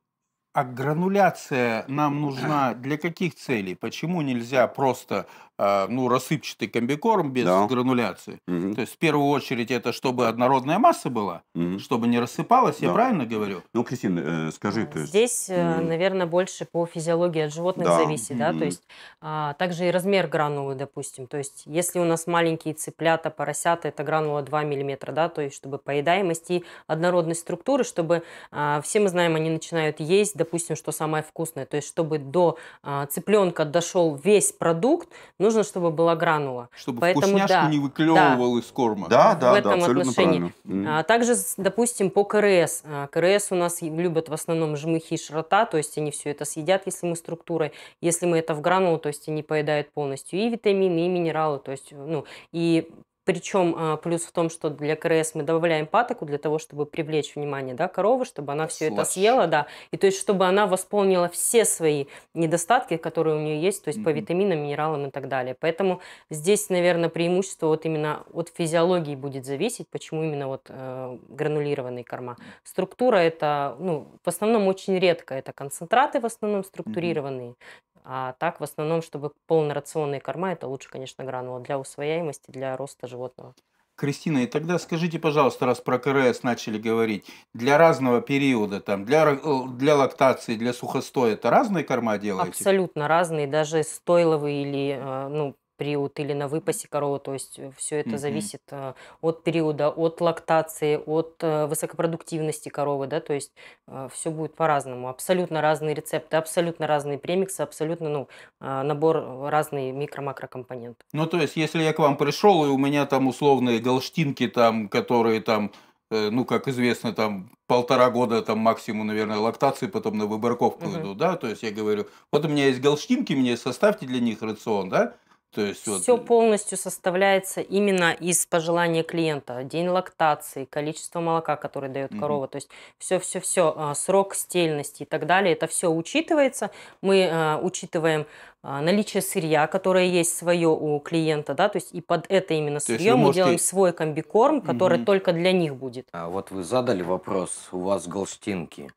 А грануляция нам нужна для каких целей? Почему нельзя просто э, ну, рассыпчатый комбикорм без да. грануляции? Угу. То есть, в первую очередь, это чтобы однородная масса была, угу. чтобы не рассыпалась, да. я правильно говорю? Ну, Кристина, э, скажи. То есть... Здесь, э, угу. наверное, больше по физиологии от животных да. зависит. Да? Угу. То есть, э, также и размер гранулы, допустим. То есть, если у нас маленькие цыплята, поросята, это гранула два миллиметра, да? То есть, чтобы поедаемость и однородность структуры, чтобы э, все мы знаем, они начинают есть, допустим, что самое вкусное. То есть, чтобы до а, цыпленка дошел весь продукт, нужно, чтобы была гранула. Чтобы Поэтому, вкусняшку да, не выклевывал да, из корма. Да, да, в да, этом да, абсолютно отношении. Правильно. А, также, допустим, по КРС. А, КРС у нас любят в основном жмыхи и широта, то есть они все это съедят, если мы структурой. Если мы это в гранулу, то есть они поедают полностью и витамины, и минералы, то есть, ну, и... Причем плюс в том, что для КРС мы добавляем патоку для того, чтобы привлечь внимание да, коровы, чтобы она все Слышь. это съела, да, и то есть чтобы она восполнила все свои недостатки, которые у нее есть, то есть mm-hmm. по витаминам, минералам и так далее. Поэтому здесь, наверное, преимущество вот именно от физиологии будет зависеть, почему именно вот э, гранулированные корма. Структура это, ну, в основном очень редко, это концентраты в основном структурированные. Mm-hmm. А так, в основном, чтобы полнорационные корма, это лучше, конечно, гранула для усвояемости, для роста животного. Кристина, и тогда скажите, пожалуйста, раз про КРС начали говорить, для разного периода, там, для, для лактации, для сухостоя, это разные корма делаете? Абсолютно разные, даже стойловые или, ну, период или на выпасе коровы, то есть все это mm-hmm. зависит э, от периода, от лактации, от э, высокопродуктивности коровы, да, то есть э, все будет по-разному, абсолютно разные рецепты, абсолютно разные премиксы, абсолютно, ну, э, набор разные микро-макрокомпоненты. Ну, то есть, если я к вам пришел, и у меня там условные голштинки, там, которые там, э, ну, как известно, там, полтора года там максимум, наверное, лактации, потом на выборковку mm-hmm. идут, да, то есть я говорю, вот у меня есть голштинки, мне составьте для них рацион, да. То есть, все вот... полностью составляется именно из пожелания клиента. День лактации, количество молока, которое дает корова, угу. то есть все-все-все, срок стельности и так далее, это все учитывается. Мы а, учитываем а, наличие сырья, которое есть свое у клиента, да, то есть и под это именно то сырье мы можете... делаем свой комбикорм, который угу. только для них будет. А вот вы задали вопрос, у вас голштинки.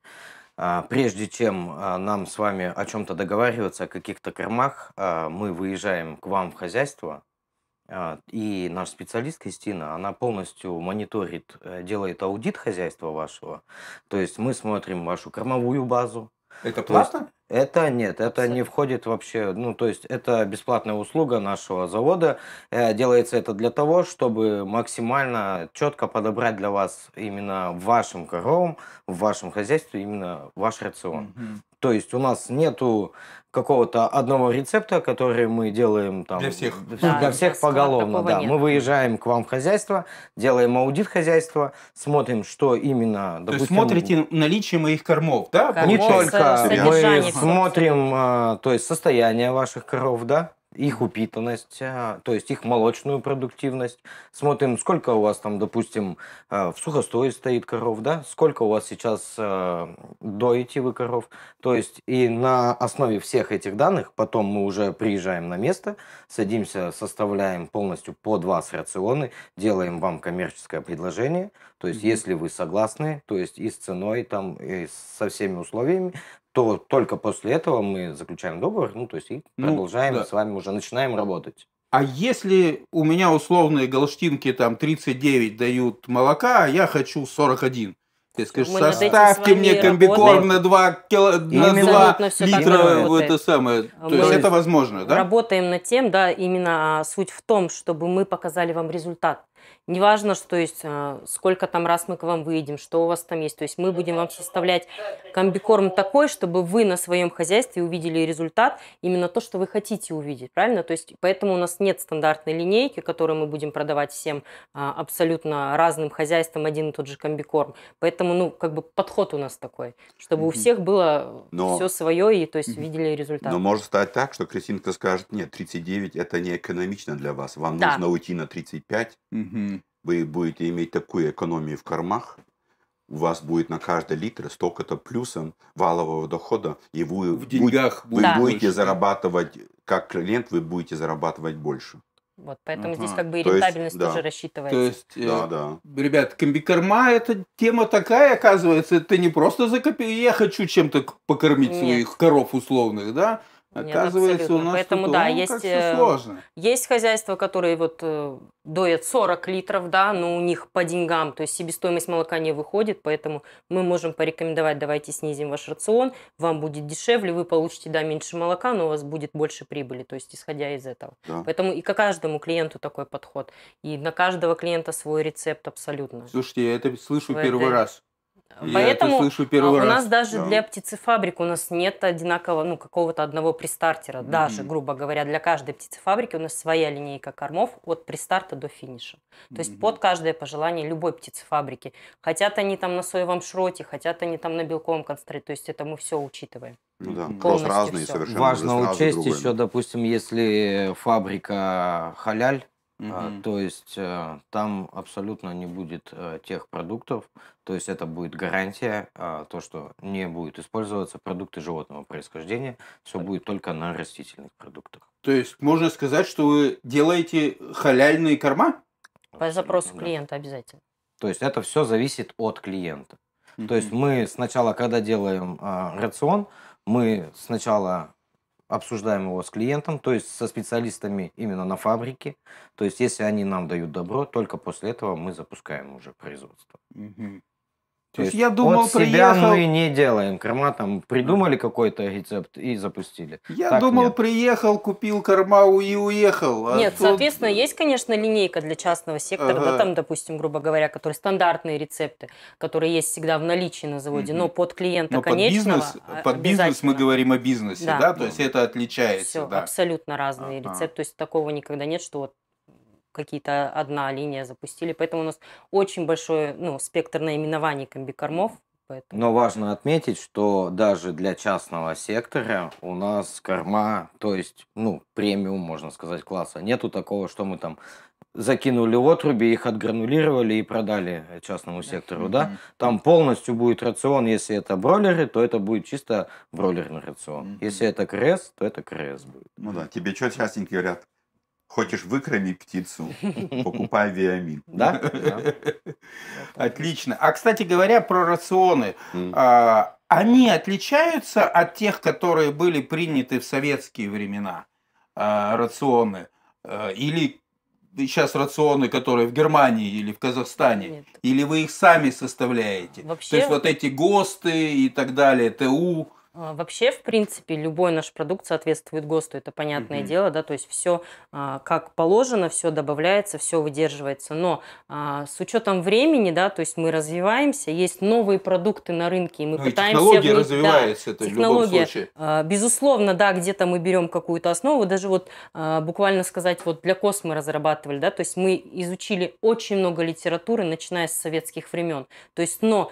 Прежде чем нам с вами о чем-то договариваться, о каких-то кормах, мы выезжаем к вам в хозяйство, и наш специалист Кристина, она полностью мониторит, делает аудит хозяйства вашего, то есть мы смотрим вашу кормовую базу. Это платно? Это нет, это не входит вообще, ну то есть это бесплатная услуга нашего завода, делается это для того, чтобы максимально четко подобрать для вас именно вашим коровам, в вашем хозяйстве именно ваш рацион. Mm-hmm. То есть у нас нету какого-то одного рецепта, который мы делаем там, для всех, да, для всех поголовно. Да. Мы выезжаем к вам в хозяйство, делаем аудит хозяйства, смотрим, что именно... Допустим, то есть смотрите наличие моих кормов, да? Кормов, не только мы смотрим то есть, состояние ваших коров, да? Их упитанность, то есть их молочную продуктивность. Смотрим, сколько у вас там, допустим, в сухостое стоит коров, да? Сколько у вас сейчас доите вы коров. То есть и на основе всех этих данных потом мы уже приезжаем на место, садимся, составляем полностью под вас рационы, делаем вам коммерческое предложение. То есть mm-hmm. если вы согласны, то есть и с ценой, там, и со всеми условиями, то только после этого мы заключаем договор, ну, то есть и ну, продолжаем да. с вами уже, начинаем работать. А если у меня условные голштинки там тридцать девять дают молока, а я хочу сорок один, Ты скажешь, мы составьте мне комбикорм на два литра, в это самое. То есть это возможно, да? Работаем над тем, да, именно суть в том, чтобы мы показали вам результат. Неважно, что есть, сколько там раз мы к вам выйдем, что у вас там есть. То есть мы будем вам составлять комбикорм такой, чтобы вы на своем хозяйстве увидели результат, именно то, что вы хотите увидеть, правильно? То есть поэтому у нас нет стандартной линейки, которую мы будем продавать всем абсолютно разным хозяйствам один и тот же комбикорм. Поэтому, ну, как бы подход у нас такой, чтобы у всех было но, все свое и, то есть, видели результат. Но может стать так, что Кристинка скажет, нет, тридцать девять это не экономично для вас, вам да. нужно уйти на тридцать пять. Вы будете иметь такую экономию в кормах, у вас будет на каждый литр столько-то плюсом валового дохода, и вы, в деньгах вы, да. вы будете зарабатывать, как клиент, вы будете зарабатывать больше. Вот, поэтому ага. здесь как бы и рентабельность то есть, тоже да. рассчитывается. То есть, да, э, да. ребят, комбикорма, это тема такая, оказывается, это не просто за копейки, я хочу чем-то покормить Нет. своих коров условных, да? Нет, оказывается, абсолютно. У нас поэтому, да, есть, есть хозяйства, которые вот э, доят сорок литров, да, но у них по деньгам, то есть себестоимость молока не выходит, поэтому мы можем порекомендовать, давайте снизим ваш рацион, вам будет дешевле, вы получите, да, меньше молока, но у вас будет больше прибыли, то есть исходя из этого. Да. Поэтому и к каждому клиенту такой подход, и на каждого клиента свой рецепт абсолютно. Слушайте, я это слышу в первый это... раз. Поэтому у раз. Нас даже да. для птицефабрик у нас нет одинакового, ну, какого-то одного престартера. Mm-hmm. Даже, грубо говоря, для каждой птицефабрики у нас своя линейка кормов от престарта до финиша. То mm-hmm. есть под каждое пожелание любой птицефабрики. Хотят они там на соевом шроте, хотят они там на белковом концентрате. То есть это мы все учитываем. Ну, да. Полностью разные, все. Важно учесть другой. Еще, допустим, если фабрика халяль, Uh-huh. то есть там абсолютно не будет тех продуктов, то есть это будет гарантия, то что не будет использоваться продукты животного происхождения, все будет только на растительных продуктах. То есть можно сказать, что вы делаете халяльные корма? По запросу да. клиента обязательно. То есть это все зависит от клиента. Uh-huh. То есть мы сначала, когда делаем рацион, мы сначала... обсуждаем его с клиентом, то есть со специалистами именно на фабрике. То есть если они нам дают добро, только после этого мы запускаем уже производство. Угу. То, то есть я думал, от себя приехал... мы не делаем корма, там придумали какой-то рецепт и запустили. Я так думал, нет. приехал, купил корма и уехал. А нет, тут... соответственно, есть, конечно, линейка для частного сектора, ага. да, там, допустим, грубо говоря, которые стандартные рецепты, которые есть всегда в наличии на заводе, угу. но под клиента но конечного. Под бизнес, под бизнес мы говорим о бизнесе, да, да? то да. есть это отличается. Все, да. абсолютно разные ага. рецепты, то есть такого никогда нет, что вот какие-то одна линия запустили. Поэтому у нас очень большой, ну, спектр наименований комбикормов. Поэтому... Но важно отметить, что даже для частного сектора у нас корма, то есть, ну, премиум, можно сказать, класса. Нету такого, что мы там закинули в отруби, их отгранулировали и продали частному сектору, да? да? Там полностью будет рацион, если это бройлеры, то это будет чисто бройлерный рацион. Если это КРС, то это КРС будет. Ну да, тебе что частенько говорят? Хочешь выкорми птицу, покупай Виамин. Да? Отлично. А, кстати говоря, про рационы. Они отличаются от тех, которые были приняты в советские времена, рационы? Или сейчас рационы, которые в Германии или в Казахстане? Нет. Или вы их сами составляете? Вообще... То есть вот эти ГОСТы и так далее, ТУ... Вообще, в принципе, любой наш продукт соответствует ГОСТу, это понятное mm-hmm. дело, да, то есть все а, как положено, все добавляется, все выдерживается, но а, с учетом времени, да, то есть мы развиваемся, есть новые продукты на рынке, и мы ну, пытаемся... И технология в них, развивается, да, это технология, в любом случае. А, безусловно, да, где-то мы берем какую-то основу, даже вот а, буквально сказать, вот для КОС мы разрабатывали, да, то есть мы изучили очень много литературы, начиная с советских времен, то есть, но...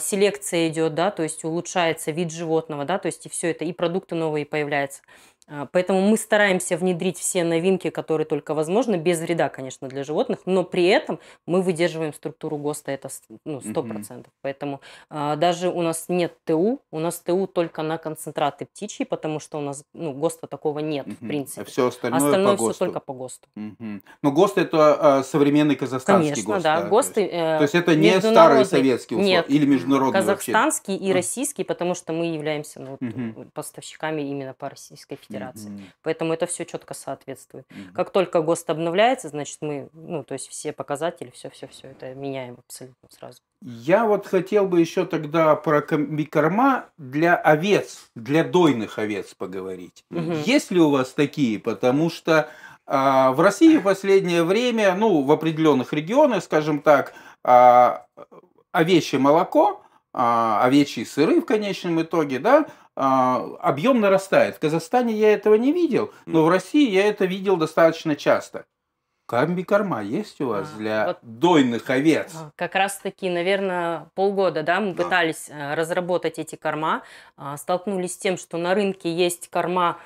Селекция идет, да, то есть улучшается вид животного, да, то есть и все это, и продукты новые появляются. Поэтому мы стараемся внедрить все новинки, которые только возможно, без вреда, конечно, для животных, но при этом мы выдерживаем структуру ГОСТа, это ну, сто процентов. Mm-hmm. Поэтому а, даже у нас нет ТУ, у нас ТУ только на концентраты птичьи, потому что у нас ну, ГОСТа такого нет, mm-hmm. в принципе. А все остальное, остальное по все только по ГОСТу. Mm-hmm. Но ГОСТ это а, современный казахстанский ГОСТ. Конечно, да. ГОСТы, то, есть, э, то есть это не старые советские условия, нет, или международные казахстанский вообще. И российский, потому что мы являемся ну, вот, mm-hmm. поставщиками именно по российской федерации. Федерации. Mm-hmm. Поэтому это все четко соответствует. Mm-hmm. Как только ГОСТ обновляется, значит, мы, ну, то есть все показатели, все-все-все, это меняем абсолютно сразу. Я вот хотел бы еще тогда про комбикорма для овец, для дойных овец поговорить. Mm-hmm. Есть ли у вас такие? Потому что а, в России в последнее время, ну, в определенных регионах, скажем так, а, овечье молоко, овечьи сыры в конечном итоге, да, объем нарастает. В Казахстане я этого не видел, но в России я это видел достаточно часто. Комбикорма есть у вас для вот дойных овец? Как раз таки, наверное, полгода, да, мы да. пытались разработать эти корма, столкнулись с тем, что на рынке есть корма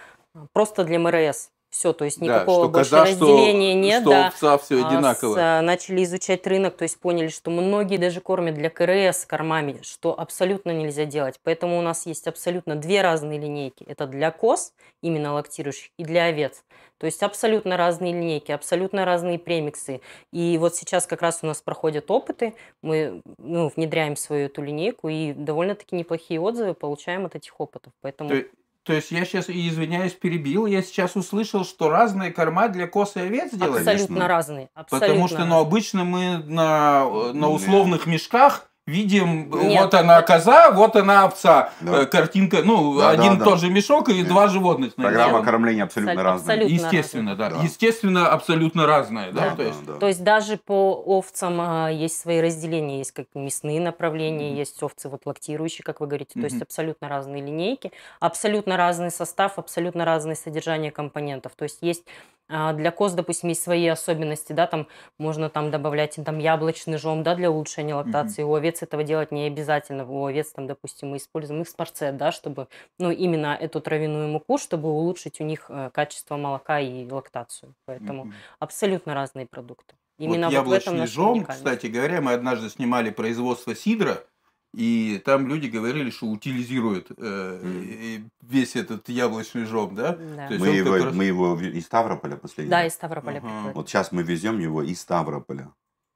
просто для МРС. Все, то есть никакого да, больше казах, разделения что, нет. Что да. у пса все одинаково. С, начали изучать рынок, то есть поняли, что многие даже кормят для КРС кормами, что абсолютно нельзя делать. Поэтому у нас есть абсолютно две разные линейки. Это для коз, именно лактирующих, и для овец. То есть абсолютно разные линейки, абсолютно разные премиксы. И вот сейчас как раз у нас проходят опыты, мы ну, внедряем свою эту линейку и довольно-таки неплохие отзывы получаем от этих опытов. Поэтому... Ты... То есть я сейчас, извиняюсь, перебил, я сейчас услышал, что разные корма для коз и овец делают. Абсолютно разные. Абсолютно. Потому что ну, обычно мы на, на условных мешках видим, Нет. вот она коза, вот она овца. Да. Картинка, ну, да, один да, тот да. же мешок и Нет. два животных. Наверное. Программа кормления абсолютно разная. Естественно, разные. да. Естественно, абсолютно разная. Да. Да. Да, то, есть. Да, да. то есть даже по овцам есть свои разделения. Есть как мясные направления, mm-hmm. есть овцы вот лактирующие, как вы говорите. Mm-hmm. То есть абсолютно разные линейки, абсолютно разный состав, абсолютно разное содержание компонентов. То есть есть... Для коз, допустим, есть свои особенности, да, там можно там добавлять там яблочный жом, да, для улучшения лактации. Mm-hmm. У овец этого делать не обязательно. У овец там, допустим, мы используем их спарцет, да, чтобы, ну, именно эту травяную муку, чтобы улучшить у них качество молока и лактацию. Поэтому mm-hmm. абсолютно разные продукты. Именно вот яблочный вот жом, кстати говоря, мы однажды снимали производство сидра. И там люди говорили, что утилизируют э, mm. весь этот яблочный жом, да? да. Мы, его, раз... мы его из Ставрополя последний. Да, из Ставрополя. Ага. Вот сейчас мы везем его из Ставрополя.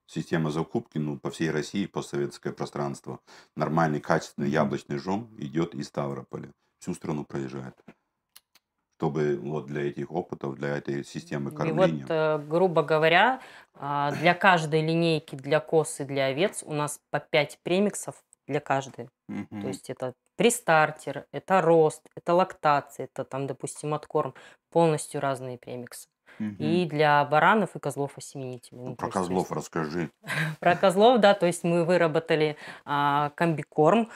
Система закупки, ну, по всей России, постсоветское пространство. Нормальный, качественный яблочный жом идет из Ставрополя. Всю страну проезжает. Чтобы вот для этих опытов, для этой системы кормления. И вот, грубо говоря, для каждой линейки, для коз и для овец у нас по пять премиксов. Для каждой. Mm-hmm. То есть это престартер, это рост, это лактация, это там, допустим, откорм. Полностью разные премиксы. Mm-hmm. И для баранов и козлов осеменителей. Ну, про козлов есть... расскажи. Про козлов, да, то есть мы выработали а, комбикорм,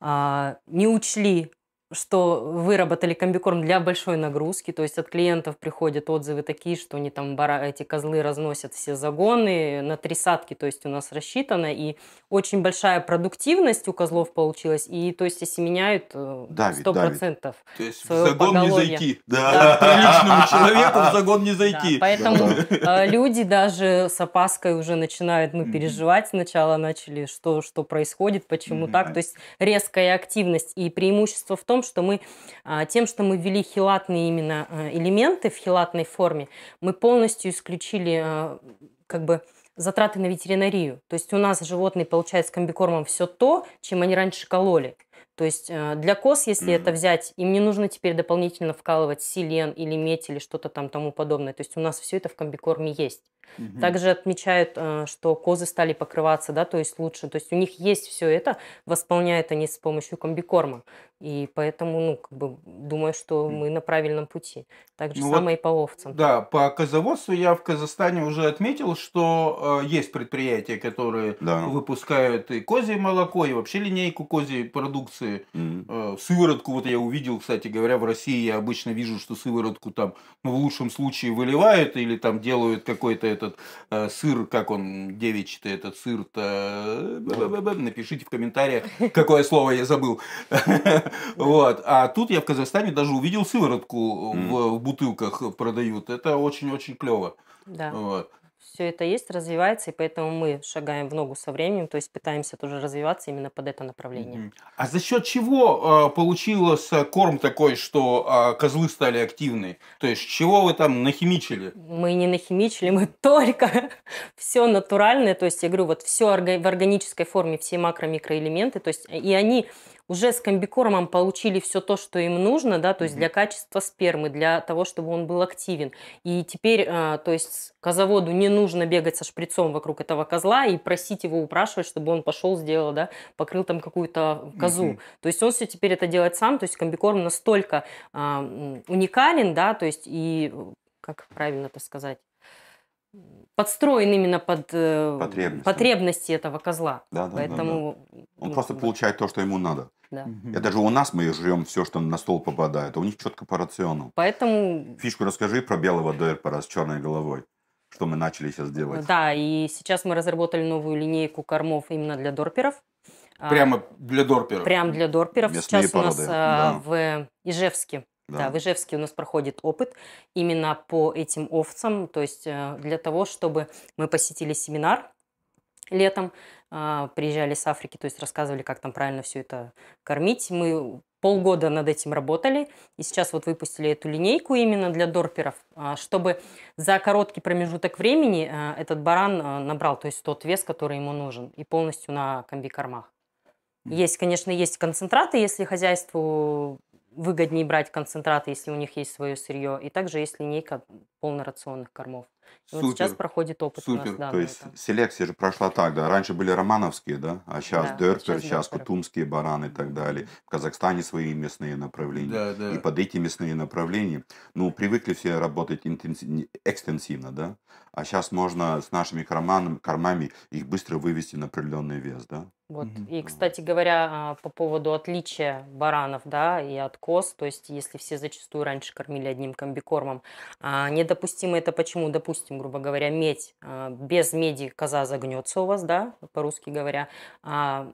а, не учли, что выработали комбикорм для большой нагрузки, то есть от клиентов приходят отзывы такие, что они там, эти козлы разносят все загоны на тридцатки, то есть у нас рассчитано, и очень большая продуктивность у козлов получилась, и то есть осеменяют давит, сто процентов. То есть в загон поголовья. не зайти, да, да. приличному человеку в загон не зайти. Да, поэтому да. люди даже с опаской уже начинают ну, переживать, сначала начали, что, что происходит, почему mm-hmm. так, то есть резкая активность и преимущество в том, что мы тем, что мы ввели хелатные именно элементы в хелатной форме, мы полностью исключили как бы затраты на ветеринарию. То есть у нас животные получают с комбикормом все то, чем они раньше кололи. То есть для коз, если mm-hmm. это взять, им не нужно теперь дополнительно вкалывать селен или медь или что-то там тому подобное. То есть у нас все это в комбикорме есть. Mm-hmm. Также отмечают, что козы стали покрываться, да, то есть лучше. То есть у них есть все это, восполняют они с помощью комбикорма. И поэтому, ну, как бы, думаю, что мы на правильном пути. Так же ну самое вот, и по овцам. Да, по козоводству я в Казахстане уже отметил, что э, есть предприятия, которые да. выпускают и козье молоко, и вообще линейку козьей продукции. Mm-hmm. Э, сыворотку, вот я увидел, кстати говоря, в России я обычно вижу, что сыворотку там, ну, в лучшем случае выливают или там делают какой-то этот э, сыр, как он, девичий-то этот сыр-то... Напишите в комментариях, какое слово я забыл. Вот. А тут я в Казахстане даже увидел сыворотку mm. в бутылках продают. Это очень-очень клево. Да. Вот. Все это есть, развивается, и поэтому мы шагаем в ногу со временем, то есть пытаемся тоже развиваться именно под это направление. Mm-hmm. А за счет чего э, получился корм такой, что э, козлы стали активны? То есть чего вы там нахимичили? Мы не нахимичили, мы только все натуральное, то есть я говорю, вот все орга- в органической форме, все макро-микроэлементы, то есть и они уже с комбикормом получили все то, что им нужно, да, то есть для качества спермы, для того, чтобы он был активен. И теперь, то есть козоводу не нужно бегать со шприцом вокруг этого козла и просить его, упрашивать, чтобы он пошел, сделал, да, покрыл там какую-то козу. Mm-hmm. То есть он все теперь это делает сам, то есть комбикорм настолько уникален, да, то есть и, как правильно это сказать, подстроен именно под потребности, потребности этого козла. Да, да, поэтому... да, да. Он ну, просто да. получает то, что ему надо. Да. И даже у нас мы жрем все, что на стол попадает, а у них четко по рациону. Поэтому... Фишку расскажи про белого дорпера с черной головой, что мы начали сейчас делать. Да, и сейчас мы разработали новую линейку кормов именно для дорперов. Прямо для дорперов? Прямо для дорперов. Местные сейчас породы. У нас да. в Ижевске. Да. Да, в Ижевске у нас проходит опыт именно по этим овцам, то есть для того, чтобы мы посетили семинар летом, приезжали с Африки, то есть рассказывали, как там правильно все это кормить. Мы полгода над этим работали, и сейчас вот выпустили эту линейку именно для дорперов, чтобы за короткий промежуток времени этот баран набрал, то есть тот вес, который ему нужен, и полностью на комбикормах. Есть, конечно, есть концентраты, если хозяйству... выгоднее брать концентраты, если у них есть свое сырье. И также есть линейка полнорационных кормов. Супер. Вот сейчас проходит опыт. Супер. У нас, да, то есть это. Селекция же прошла так, да? Раньше были романовские, да? А сейчас да, дорпер, сейчас, сейчас катумские бараны и так далее. В Казахстане свои мясные направления. Да, да. И под эти мясные направления, ну, привыкли все работать интенсивно, экстенсивно, да? А сейчас можно с нашими кормами, кормами их быстро вывести на определенный вес, да? Вот. Угу. И, кстати говоря, по поводу отличия баранов, да, и от коз, то есть если все зачастую раньше кормили одним комбикормом, недопустимо это почему? Допустим, грубо говоря, медь. Без меди коза загнется у вас, да, по-русски говоря. А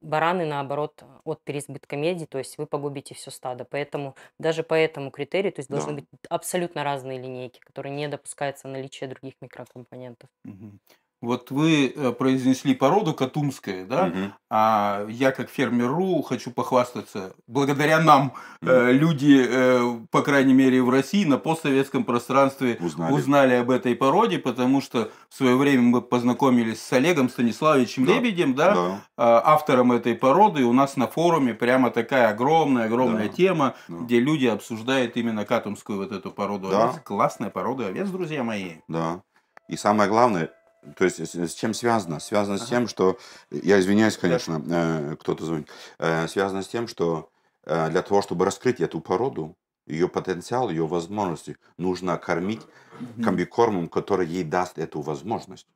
бараны, наоборот, от переизбытка меди, то есть вы погубите все стадо. Поэтому даже по этому критерию, то есть да. должны быть абсолютно разные линейки, которые не допускаются наличие других микрокомпонентов. Угу. Вот вы произнесли породу катумская, да? Угу. А я как фермер.ру хочу похвастаться. Благодаря нам угу. э, люди, э, по крайней мере в России, на постсоветском пространстве узнали. узнали об этой породе, потому что в свое время мы познакомились с Олегом Станиславовичем да. Лебедем, да? Да. Э, автором этой породы. И у нас на форуме прямо такая огромная, огромная да. тема, да. где люди обсуждают именно катумскую вот эту породу да. овец. Классная порода овец, друзья мои. Да. И самое главное... То есть с чем связано? Связано ага. с тем, что... Я извиняюсь, конечно, э, кто-то звонит. Э, связано с тем, что э, для того, чтобы раскрыть эту породу, ее потенциал, ее возможности, нужно кормить комбикормом, который ей даст эту возможность.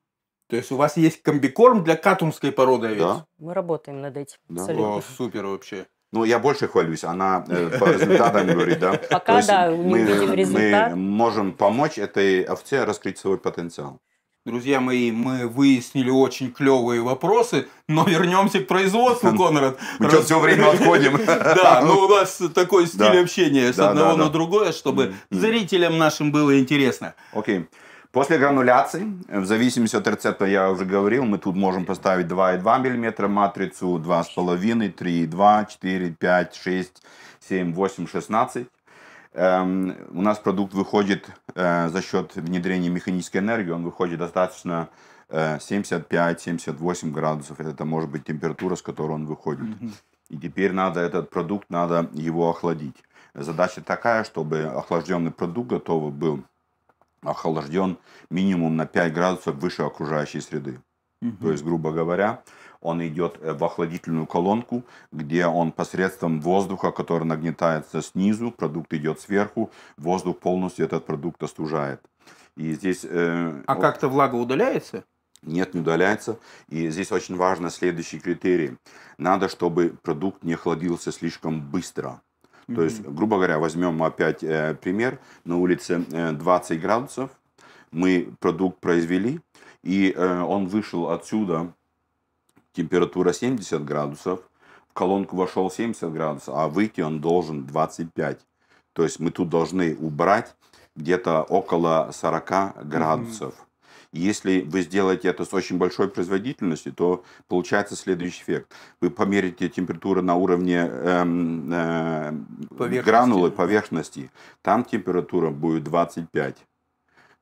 То есть у вас есть комбикорм для катумской породы овец? Да. Мы работаем над этим. Да. О, супер вообще. Ну, я больше хвалюсь, она э, по результатам говорит, да. Пока, да, мы видим результат. Мы можем помочь этой овце раскрыть свой потенциал. Друзья мои, мы выяснили очень клевые вопросы, но вернемся к производству, Конрад. Мы Раз... все время отходим. Да, но у нас такой стиль общения с одного на другое, чтобы зрителям нашим было интересно. Окей. После грануляции, в зависимости от рецепта, я уже говорил, мы тут можем поставить два и два миллиметра матрицу, два и пять, три и два, четыре, пять, шесть, семь, восемь, шестнадцать. У нас продукт выходит э, за счет внедрения механической энергии, он выходит достаточно э, семьдесят пять — семьдесят восемь градусов. Это может быть температура, с которой он выходит. Mm-hmm. И теперь надо этот продукт, надо его охладить. Задача такая, чтобы охлажденный продукт готовый был охлажден минимум на пять градусов выше окружающей среды. Mm-hmm. То есть, грубо говоря, он идет в охладительную колонку, где он посредством воздуха, который нагнетается снизу, продукт идет сверху, воздух полностью этот продукт остужает. И здесь, э, а как-то влага удаляется? Нет, не удаляется. И здесь очень важно следующий критерий. Надо, чтобы продукт не охладился слишком быстро. Mm-hmm. То есть, грубо говоря, возьмем опять э, пример. На улице э, двадцать градусов мы продукт произвели, и э, он вышел отсюда... Температура семьдесят градусов, в колонку вошел семьдесят градусов, а выйти он должен двадцать пять. То есть мы тут должны убрать где-то около сорока градусов. Mm-hmm. Если вы сделаете это с очень большой производительностью, то получается следующий эффект. Вы померите температуру на уровне эм, э, поверхности. Гранулы, поверхности. Там температура будет двадцать пять.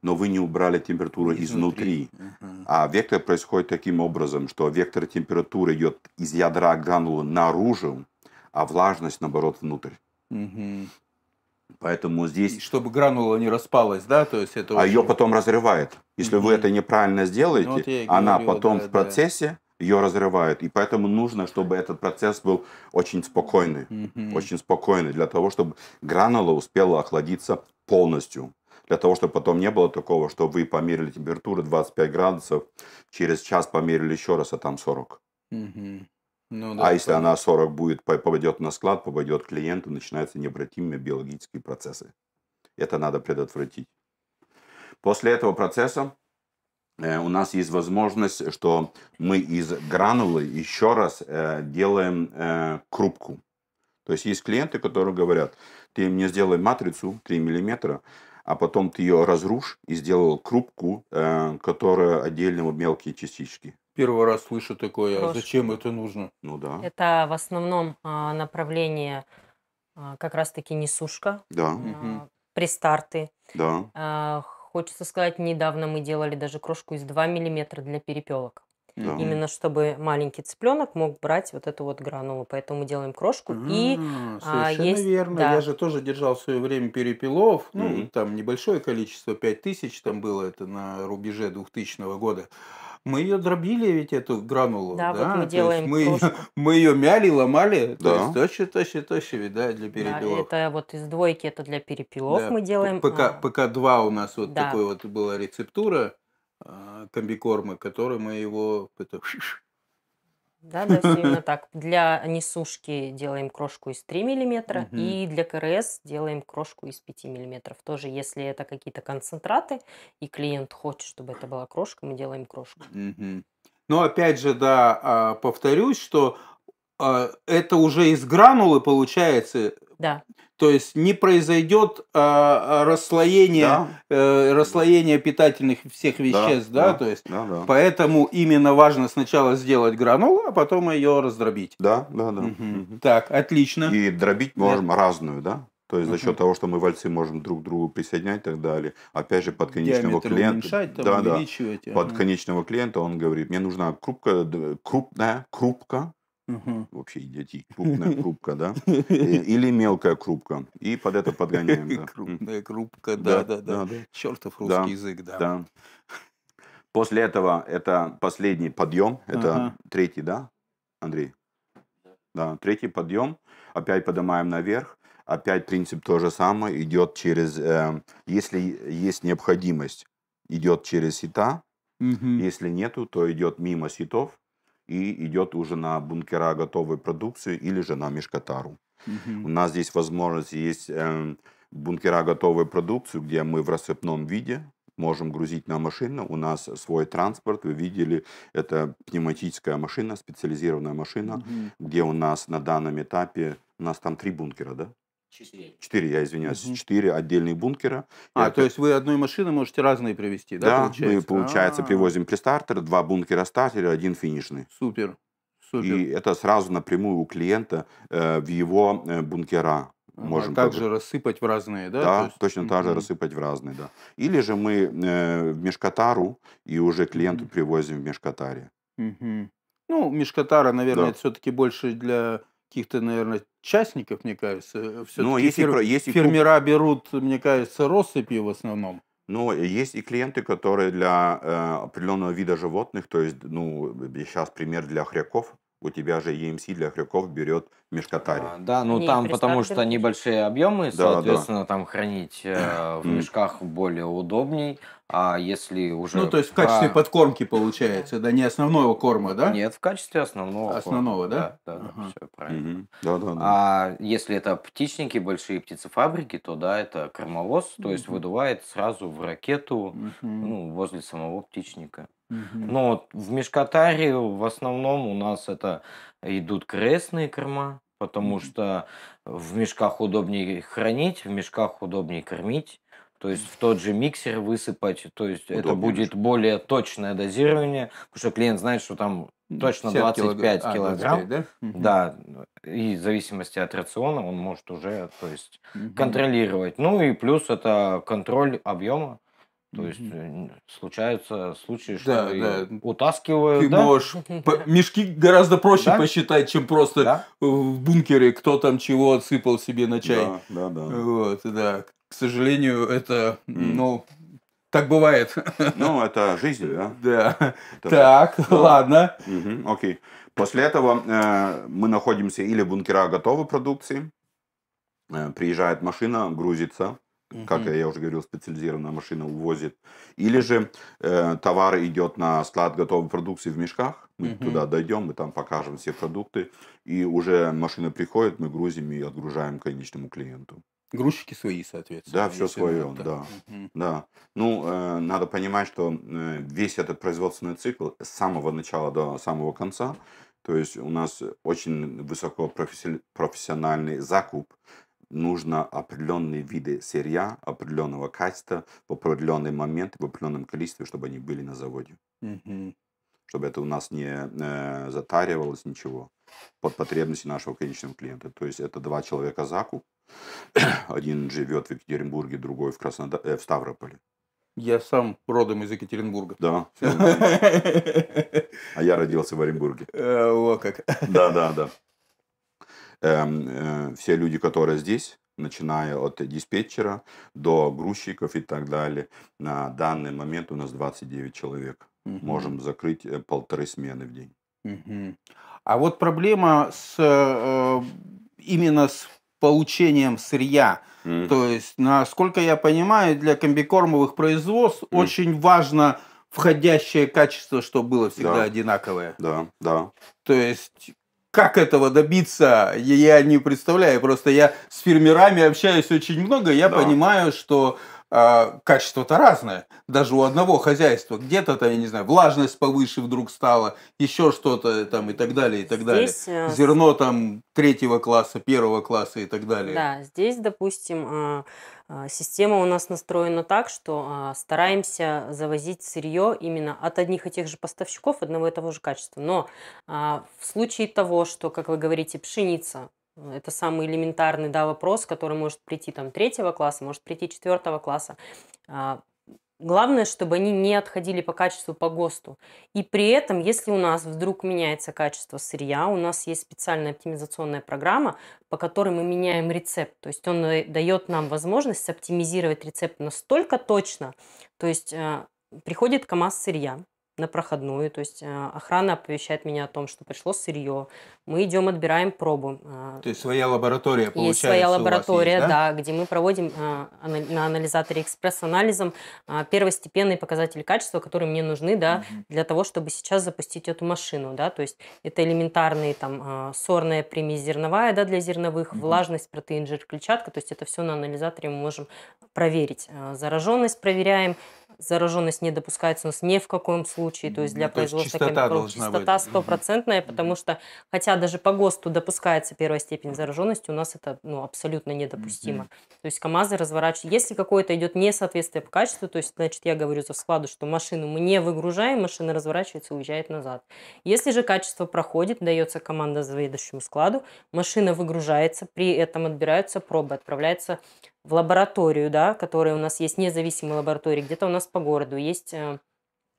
Но вы не убрали температуру изнутри. изнутри. А вектор происходит таким образом, что вектор температуры идет из ядра гранулы наружу, а влажность, наоборот, внутрь. Угу. Поэтому здесь... И чтобы гранула не распалась, да? То есть это а очень... ее потом разрывает. Если угу. вы это неправильно сделаете, ну, вот я и говорю, она потом да, в процессе да. ее разрывает. И поэтому нужно, чтобы этот процесс был очень спокойный. Угу. Очень спокойный, для того, чтобы гранула успела охладиться полностью. Для того, чтобы потом не было такого, что вы померили температуру двадцать пять градусов, через час померили еще раз, а там сорок. Угу. Ну, да, а если понятно. Она сорок будет, попадет на склад, попадет к клиенту, начинаются необратимые биологические процессы. Это надо предотвратить. После этого процесса э, у нас есть возможность, что мы из гранулы еще раз э, делаем э, крупку. То есть есть клиенты, которые говорят, ты мне сделай матрицу три миллиметра, а потом ты ее разрушь и сделал крупку, э, которая отдельно мелкие частички. Первый раз слышу такое, а зачем это нужно? Ну да. Это в основном а, направление а, как раз-таки несушка, да. а, престарты. Да. А, хочется сказать, недавно мы делали даже крошку из два миллиметра для перепелок. Да. Именно чтобы маленький цыпленок мог брать вот эту вот гранулу. Поэтому мы делаем крошку. А, и, совершенно а, есть, верно. Да. Я же тоже держал в свое время перепелов. Ну, mm-hmm. там небольшое количество, пять тысяч там было, это на рубеже двухтысячного года. Мы ее дробили, ведь эту гранулу. Да, да? Вот мы делаем мы, мы ее мяли, ломали. Да. То есть, точно, точно, точно, видать, для перепелов. Да, это вот из двойки, это для перепелов да. мы делаем. ПК два у нас вот да. такой вот была рецептура комбикорма, который мы его... Да, да, все именно так. Для несушки делаем крошку из три миллиметра, угу. и для КРС делаем крошку из пяти миллиметров. Тоже, если это какие-то концентраты, и клиент хочет, чтобы это была крошка, мы делаем крошку. Угу. Но опять же, да, повторюсь, что это уже из гранулы получается... Да. То есть не произойдет а, расслоение, да. э, расслоение питательных всех веществ, да, да? да. То есть, да, да. Поэтому именно важно сначала сделать гранулу, а потом ее раздробить. Да, да, да. Угу. Так, отлично. И дробить можем да. разную, да? То есть за счет угу. того, что мы вальцы можем друг к другу присоединять и так далее. Опять же, под конечного диаметр клиента. Уменьшать, да, да. Под угу. конечного клиента он говорит: мне нужна крупка, крупная крупка. Угу. Вообще идиоти. Крупная крупка, да? Или мелкая крупка. И под это подгоняем. Да. Крупная крупка, да, да, да. да. да. Чертов русский да, язык, да. да. После этого это последний подъем. Это ага. третий, да, Андрей? Да, третий подъем. Опять поднимаем наверх. Опять принцип то же самое. Идет через, э, если есть необходимость, идет через сита. Угу. Если нету, то идет мимо ситов. И идет уже на бункера готовую продукцию или же на мешкотару. Угу. У нас здесь возможность есть э, бункера готовую продукцию, где мы в рассыпном виде можем грузить на машину. У нас свой транспорт, вы видели, это пневматическая машина, специализированная машина, угу. где у нас на данном этапе, у нас там три бункера, да? Четыре. Четыре, я извиняюсь. Угу. Четыре отдельных бункера. А, это... то есть вы одной машины можете разные привезти, да? Да, получается? мы, получается, а -а -а. привозим престартер, два бункера стартера, один финишный. Супер, супер. И это сразу напрямую у клиента э, в его э, бункера. Можем а также рассыпать в разные, да? Да, то есть... точно так же угу. рассыпать в разные, да. Или же мы э, в мешкотару и уже клиенту угу. привозим в мешкотаре. Угу. Ну, мешкотара, наверное, да. все-таки больше для... каких-то, наверное, частников, мне кажется. Но если, фер... если фермера круп... берут, мне кажется, россыпи в основном. Но есть и клиенты, которые для э, определенного вида животных, то есть, ну, сейчас пример для хряков. У тебя же Е М С для хряков берет мешкотари. А, да, ну не, там потому что небольшие объемы, да, соответственно, да. там хранить э, в мешках более удобней. А если уже... Ну, то есть в качестве а... подкормки получается, да, не основного корма, да? Нет, в качестве основного Основного, корма. да? Да, да, ага. да, все правильно. Угу. Да, да, да. А если это птичники, большие птицефабрики, то да, это кормовоз, то угу. есть выдувает сразу в ракету, угу. ну, возле самого птичника. Угу. Но в мешкотаре в основном у нас это идут крестные корма, потому угу. что в мешках удобнее хранить, в мешках удобнее кормить. То есть в тот же миксер высыпать, то есть удобно, это будет конечно. более точное дозирование, потому что клиент знает, что там точно двадцать пять килограмм, а, да? да, и в зависимости от рациона он может уже, то есть, угу. контролировать. Ну и плюс это контроль объема, То есть случаются случаи, что да, ее да. утаскивают. Ты да? можешь мешки гораздо проще да? посчитать, чем просто да? в бункере, кто там чего отсыпал себе на чай. Да, да, да. Вот, да. К сожалению, это, mm. ну, так бывает. Ну, это жизнь, да? Да. Это так, да. ладно. Угу, окей. После этого э, мы находимся или бункера готовой продукции, э, приезжает машина, грузится. Как я уже говорил, специализированная машина увозит. Или же э, товар идет на склад готовой продукции в мешках. Мы uh-huh. туда дойдем, мы там покажем все продукты. И уже машина приходит, мы грузим и отгружаем конечному клиенту. Грузчики свои, соответственно. Да, все свое. Да. Uh-huh. Да. Ну, э, надо понимать, что э, весь этот производственный цикл с самого начала до самого конца. То есть у нас очень высокопрофессиональный закуп. Нужно определенные виды сырья, определенного качества, в определенный момент, в определенном количестве, чтобы они были на заводе. Mm-hmm. Чтобы это у нас не э, затаривалось ничего под потребности нашего конечного клиента. То есть это два человека закуп. Один живет в Екатеринбурге, другой в, Краснодар... э, в Ставрополе. Я сам родом из Екатеринбурга. Да. А я родился в Оренбурге. О, как. Да, да, да. Все люди, которые здесь, начиная от диспетчера до грузчиков и так далее, на данный момент у нас двадцать девять человек. Угу. Можем закрыть полторы смены в день. Угу. А вот проблема с, именно с получением сырья. Угу. То есть, насколько я понимаю, для комбикормовых производств угу. очень важно входящее качество, чтобы было всегда да. одинаковое. Да, да. То есть... Как этого добиться, я не представляю. Просто я с фермерами общаюсь очень много, я да. понимаю, что э, качество-то разное. Даже у одного хозяйства где-то, там, я не знаю, влажность повыше вдруг стала, еще что-то там и так далее, и так здесь, далее. Зерно там третьего класса, первого класса и так далее. Да, здесь, допустим, система у нас настроена так, что стараемся завозить сырье именно от одних и тех же поставщиков одного и того же качества. Но в случае того, что, как вы говорите, пшеница, это самый элементарный да, вопрос, который может прийти там третьего класса, может прийти четвертого класса. Главное, чтобы они не отходили по качеству, по ГОСТу. И при этом, если у нас вдруг меняется качество сырья, у нас есть специальная оптимизационная программа, по которой мы меняем рецепт. То есть он дает нам возможность оптимизировать рецепт настолько точно. То есть приходит КАМАЗ сырья на проходную, то есть охрана оповещает меня о том, что пришло сырье. Мы идем, отбираем пробу. То есть своя лаборатория получается. Есть своя лаборатория, есть, да? да, где мы проводим на анализаторе экспресс-анализом первостепенные показатели качества, которые мне нужны, да, угу. для того, чтобы сейчас запустить эту машину, да. То есть это элементарные там сорная примесь зерновая, да, для зерновых, угу. влажность, протеин, жир, клетчатка. То есть это все на анализаторе мы можем проверить. Зараженность проверяем. Зараженность не допускается у нас ни в каком случае, то есть для ну, производства комбикормов чистота стопроцентная, потому что, хотя даже по ГОСТу допускается первая степень зараженности, у нас это ну, абсолютно недопустимо. Mm-hmm. То есть КАМАЗы разворачивают. Если какое-то идет несоответствие по качеству, то есть, значит, я говорю за складу, что машину мы не выгружаем, машина разворачивается и уезжает назад. Если же качество проходит, дается команда заведующему складу, машина выгружается, при этом отбираются пробы, отправляется в лабораторию, да, которая у нас есть, независимые лаборатории, где-то у нас по городу есть э,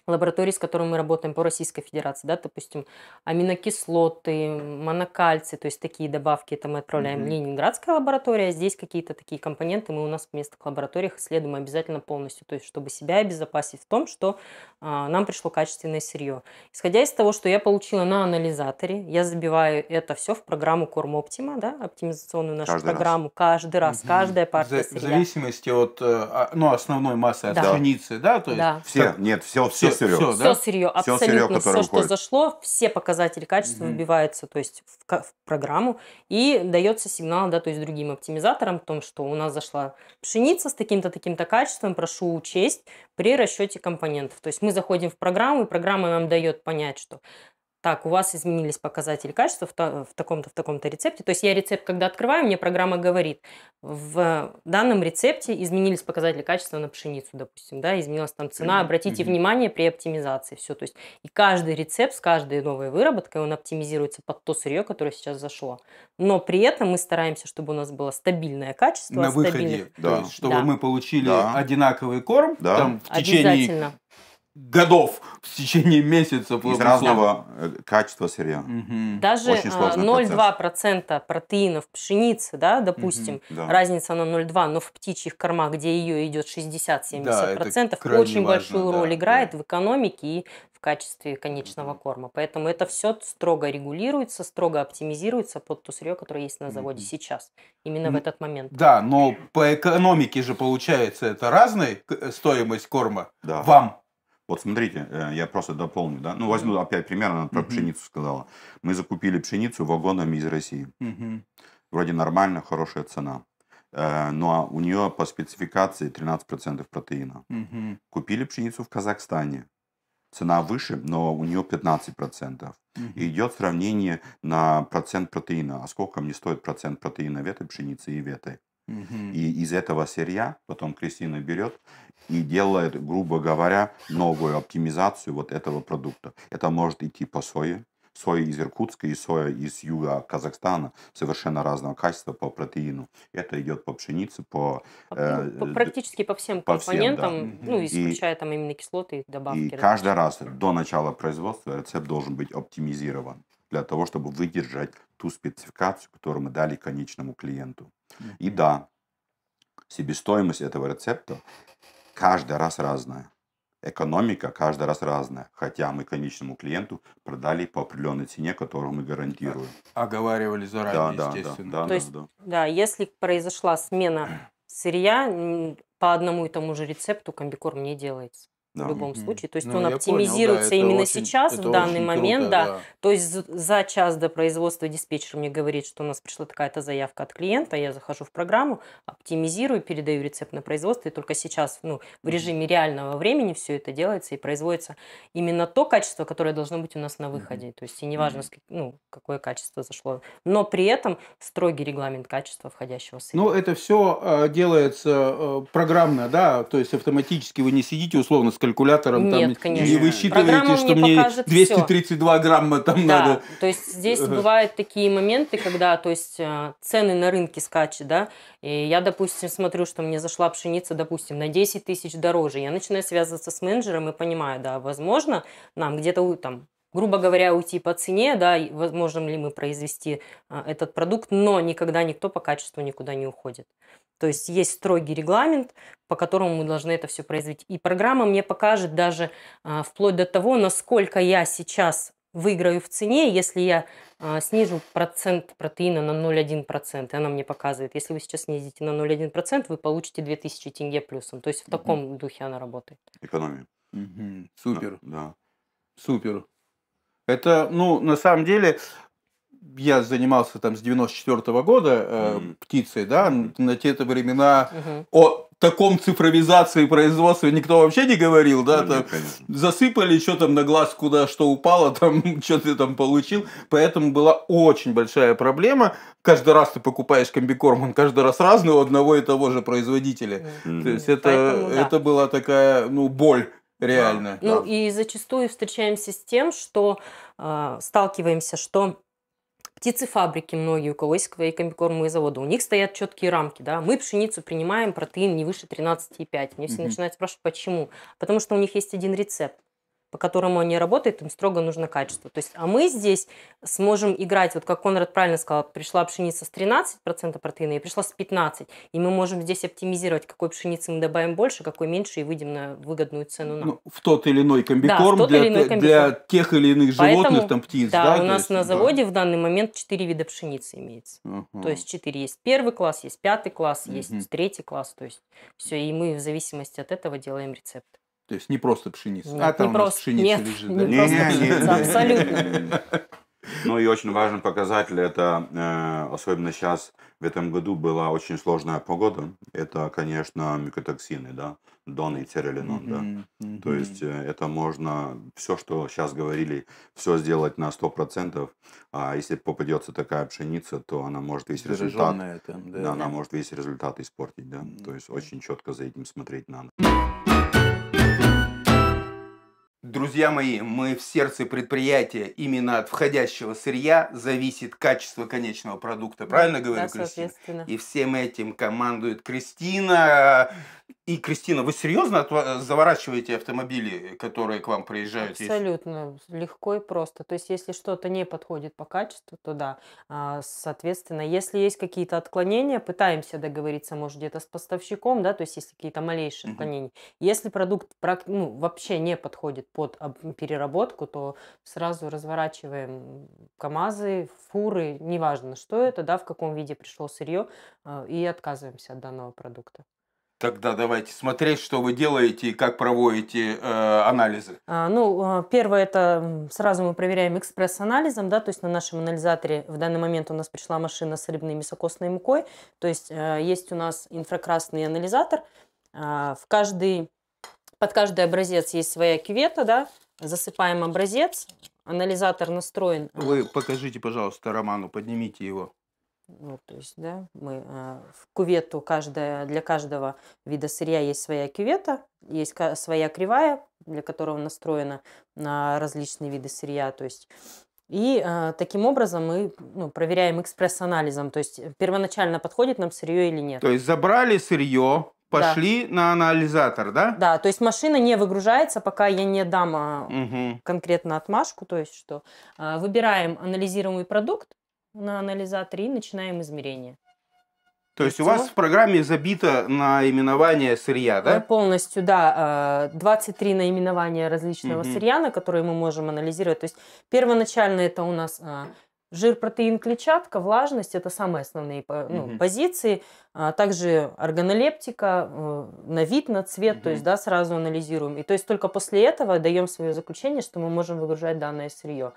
лаборатории, с которыми мы работаем по Российской Федерации, да, допустим, аминокислоты, монокальций, то есть такие добавки, это мы отправляем mm-hmm. в Ленинградская лаборатория, а здесь какие-то такие компоненты мы у нас в местных лабораториях исследуем обязательно полностью, то есть чтобы себя обезопасить в том, что э, нам пришло качественное сырье. Исходя из того, что я получила на анализаторе, я забиваю это все в программу Корм-Оптима, да, оптимизационную нашу каждый программу, раз. каждый раз, mm-hmm. каждая партия сырья. В зависимости от ну, основной массы, да. от пшеницы, да, то есть да. все, нет, все, все. Сырье. Все, да? все сырье, абсолютно все, сырье, все что ходит. Зашло, все показатели качества mm-hmm. вбиваются, то есть в, в программу, и дается сигнал, да, то есть другим оптимизаторам о том, что у нас зашла пшеница с таким-то, таким-то качеством, прошу учесть при расчете компонентов. То есть мы заходим в программу, и программа нам дает понять, что так, у вас изменились показатели качества в, та, в таком-то, в таком-то рецепте. То есть я рецепт, когда открываю, мне программа говорит, в данном рецепте изменились показатели качества на пшеницу, допустим, да, изменилась там цена, обратите mm-hmm. внимание при оптимизации, все. То есть и каждый рецепт с каждой новой выработкой, он оптимизируется под то сырье, которое сейчас зашло. Но при этом мы стараемся, чтобы у нас было стабильное качество. На выходе, да. есть, чтобы да. мы получили да. одинаковый корм да. там, в течение... годов, в течение месяцев. Из разного качества сырья. Угу. Даже ноль целых две десятых процента протеинов пшеницы, да, допустим, угу, да. разница на ноль целых две десятых, но в птичьих кормах, где ее идет шестьдесят-семьдесят процентов, да, очень важно, большую да, роль играет да. в экономике и в качестве конечного угу. корма. Поэтому это все строго регулируется, строго оптимизируется под то сырье, которое есть на заводе угу. сейчас, именно угу. в этот момент. Да, но по экономике же получается это разная стоимость корма да. вам. Вот смотрите, я просто дополню, да, ну возьму опять пример, она про uh-huh. пшеницу сказала. Мы закупили пшеницу вагонами из России. Uh-huh. Вроде нормально, хорошая цена. Но у нее по спецификации тринадцать процентов протеина. Uh-huh. Купили пшеницу в Казахстане. Цена выше, но у нее пятнадцать процентов. Uh-huh. И идет сравнение на процент протеина. А сколько мне стоит процент протеина в этой пшенице и в этой? Uh-huh. И из этого сырья потом Кристина берет и делает, грубо говоря, новую оптимизацию вот этого продукта. Это может идти по сое. Соя из Иркутска и соя из юга Казахстана совершенно разного качества по протеину. Это идет по пшенице, по... Э, по практически по всем по компонентам, всем, да. ну, исключая и, там именно кислоты и добавки. И каждый раз до начала производства рецепт должен быть оптимизирован для того, чтобы выдержать ту спецификацию, которую мы дали конечному клиенту. Mm-hmm. И да, себестоимость этого рецепта каждый раз разная. Экономика каждый раз разная. Хотя мы конечному клиенту продали по определенной цене, которую мы гарантируем. Оговаривали заранее, да, естественно. Да, да, да, то да, есть, да. да, если произошла смена сырья, по одному и тому же рецепту комбикорм не делается. Да. В любом mm-hmm. случае. То есть ну, он оптимизируется понял, да, именно очень, сейчас, в данный момент. Круто, да. Да. То есть за час до производства диспетчер мне говорит, что у нас пришла такая-то заявка от клиента, я захожу в программу, оптимизирую, передаю рецепт на производство, и только сейчас ну, в режиме mm-hmm. реального времени все это делается и производится именно то качество, которое должно быть у нас на выходе. Mm-hmm. То есть и неважно, mm-hmm. ну, какое качество зашло. Но при этом строгий регламент качества входящего сырья. Ну, это все делается программно, да, то есть автоматически вы не сидите условно с калькулятором там, и высчитываете, что мне двести тридцать два грамма там да. надо. То есть здесь бывают такие моменты, когда то есть, цены на рынке скачут. Да? И я, допустим, смотрю, что мне зашла пшеница, допустим, на десять тысяч дороже. Я начинаю связываться с менеджером и понимаю, да, возможно, нам где-то там... грубо говоря, уйти по цене, да, возможно ли мы произвести а, этот продукт, но никогда никто по качеству никуда не уходит. То есть есть строгий регламент, по которому мы должны это все произвести. И программа мне покажет даже а, вплоть до того, насколько я сейчас выиграю в цене, если я а, снижу процент протеина на ноль целых одна десятая процента. И она мне показывает, если вы сейчас снизите на ноль целых одна десятая процента, вы получите две тысячи тенге плюсом. То есть в таком mm-hmm. духе она работает. Экономия. Mm-hmm. Супер. Да. Супер. Это, ну, на самом деле, я занимался там с девяносто четвёртого года э, mm. птицей, да, на те -то времена mm-hmm. о таком цифровизации производства никто вообще не говорил, да, mm-hmm. там, mm-hmm. засыпали, что там на глаз куда что упало, там, что ты там получил, поэтому была очень большая проблема, каждый раз ты покупаешь комбикорм, он каждый раз разный у одного и того же производителя, mm-hmm. то есть mm-hmm. это, поэтому, да. это была такая, ну, боль. Реально. Да. Ну да. и зачастую встречаемся с тем, что э, сталкиваемся, что птицефабрики многие, у кого есть свои комбикормовые заводы, у них стоят четкие рамки, да, мы пшеницу принимаем, протеин не выше тринадцати и пяти. Мне все mm-hmm. начинают спрашивать, почему? Потому что у них есть один рецепт, по которому они работают, им строго нужно качество. То есть, а мы здесь сможем играть, вот как Конрад правильно сказал, пришла пшеница с тринадцати процентов протеина и пришла с пятнадцати процентов. И мы можем здесь оптимизировать, какой пшеницы мы добавим больше, какой меньше, и выйдем на выгодную цену нам. Ну, в тот или иной комбикорм, да, для, или иной комбикорм. для тех или иных животных, поэтому, там птиц. Да, да у нас есть, на заводе да. в данный момент четыре вида пшеницы имеется. Uh-huh. То есть четыре. Есть первый класс, есть пятый класс, uh-huh. есть третий класс. То есть все, и мы в зависимости от этого делаем рецепт. То есть не просто пшеница, нет, а там не у нас просто, пшеница нет, лежит. Да? Не, не просто пшеница, абсолютно. Ну и очень важный показатель, это особенно сейчас, в этом году была очень сложная погода, это, конечно, микотоксины, да, Дон и тиреленон, да. Mm-hmm. Mm-hmm. То есть это можно все, что сейчас говорили, все сделать на сто процентов. А если попадется такая пшеница, то она может весь результат, там, да, да, она может весь результат испортить, да. Mm-hmm. То есть очень четко за этим смотреть надо. Друзья мои, мы в сердце предприятия. Именно от входящего сырья зависит качество конечного продукта. Правильно говорю, да, Кристина? И всем этим командует Кристина. И, Кристина, вы серьезно заворачиваете автомобили, которые к вам приезжают? Абсолютно. Если... Легко и просто. То есть, если что-то не подходит по качеству, то да. Соответственно, если есть какие-то отклонения, пытаемся договориться, может, где-то с поставщиком, да, то есть, если какие-то малейшие отклонения. Угу. Если продукт, ну, вообще не подходит под переработку, то сразу разворачиваем КАМАЗы, фуры, неважно, что это, да, в каком виде пришло сырье, и отказываемся от данного продукта. Тогда давайте смотреть, что вы делаете и как проводите э, анализы. А, ну, первое, это сразу мы проверяем экспресс-анализом, да, то есть на нашем анализаторе в данный момент у нас пришла машина с рыбной мясокостной мукой, то есть э, есть у нас инфракрасный анализатор, э, в каждый, под каждый образец есть своя кювета, да, засыпаем образец, анализатор настроен. Вы покажите, пожалуйста, Роману, поднимите его. Ну, то есть, да, мы э, в кювету каждая, для каждого вида сырья есть своя кювета, есть своя кривая, для которого настроена на различные виды сырья. То есть, и э, таким образом мы ну, проверяем экспресс-анализом, то есть первоначально подходит нам сырье или нет. То есть забрали сырье, пошли да. на анализатор, да? Да, то есть машина не выгружается, пока я не дам угу. конкретно отмашку, то есть что э, выбираем анализируемый продукт на анализаторе и начинаем измерение. То есть у вас в программе забито наименование сырья, да? Полностью, да. двадцать три наименования различного угу. сырья, на которые мы можем анализировать. То есть первоначально это у нас жир, протеин, клетчатка, влажность. Это самые основные ну, угу. позиции. А также органолептика на вид, на цвет. Угу. То есть да, сразу анализируем. И то есть только после этого даем свое заключение, что мы можем выгружать данное сырье.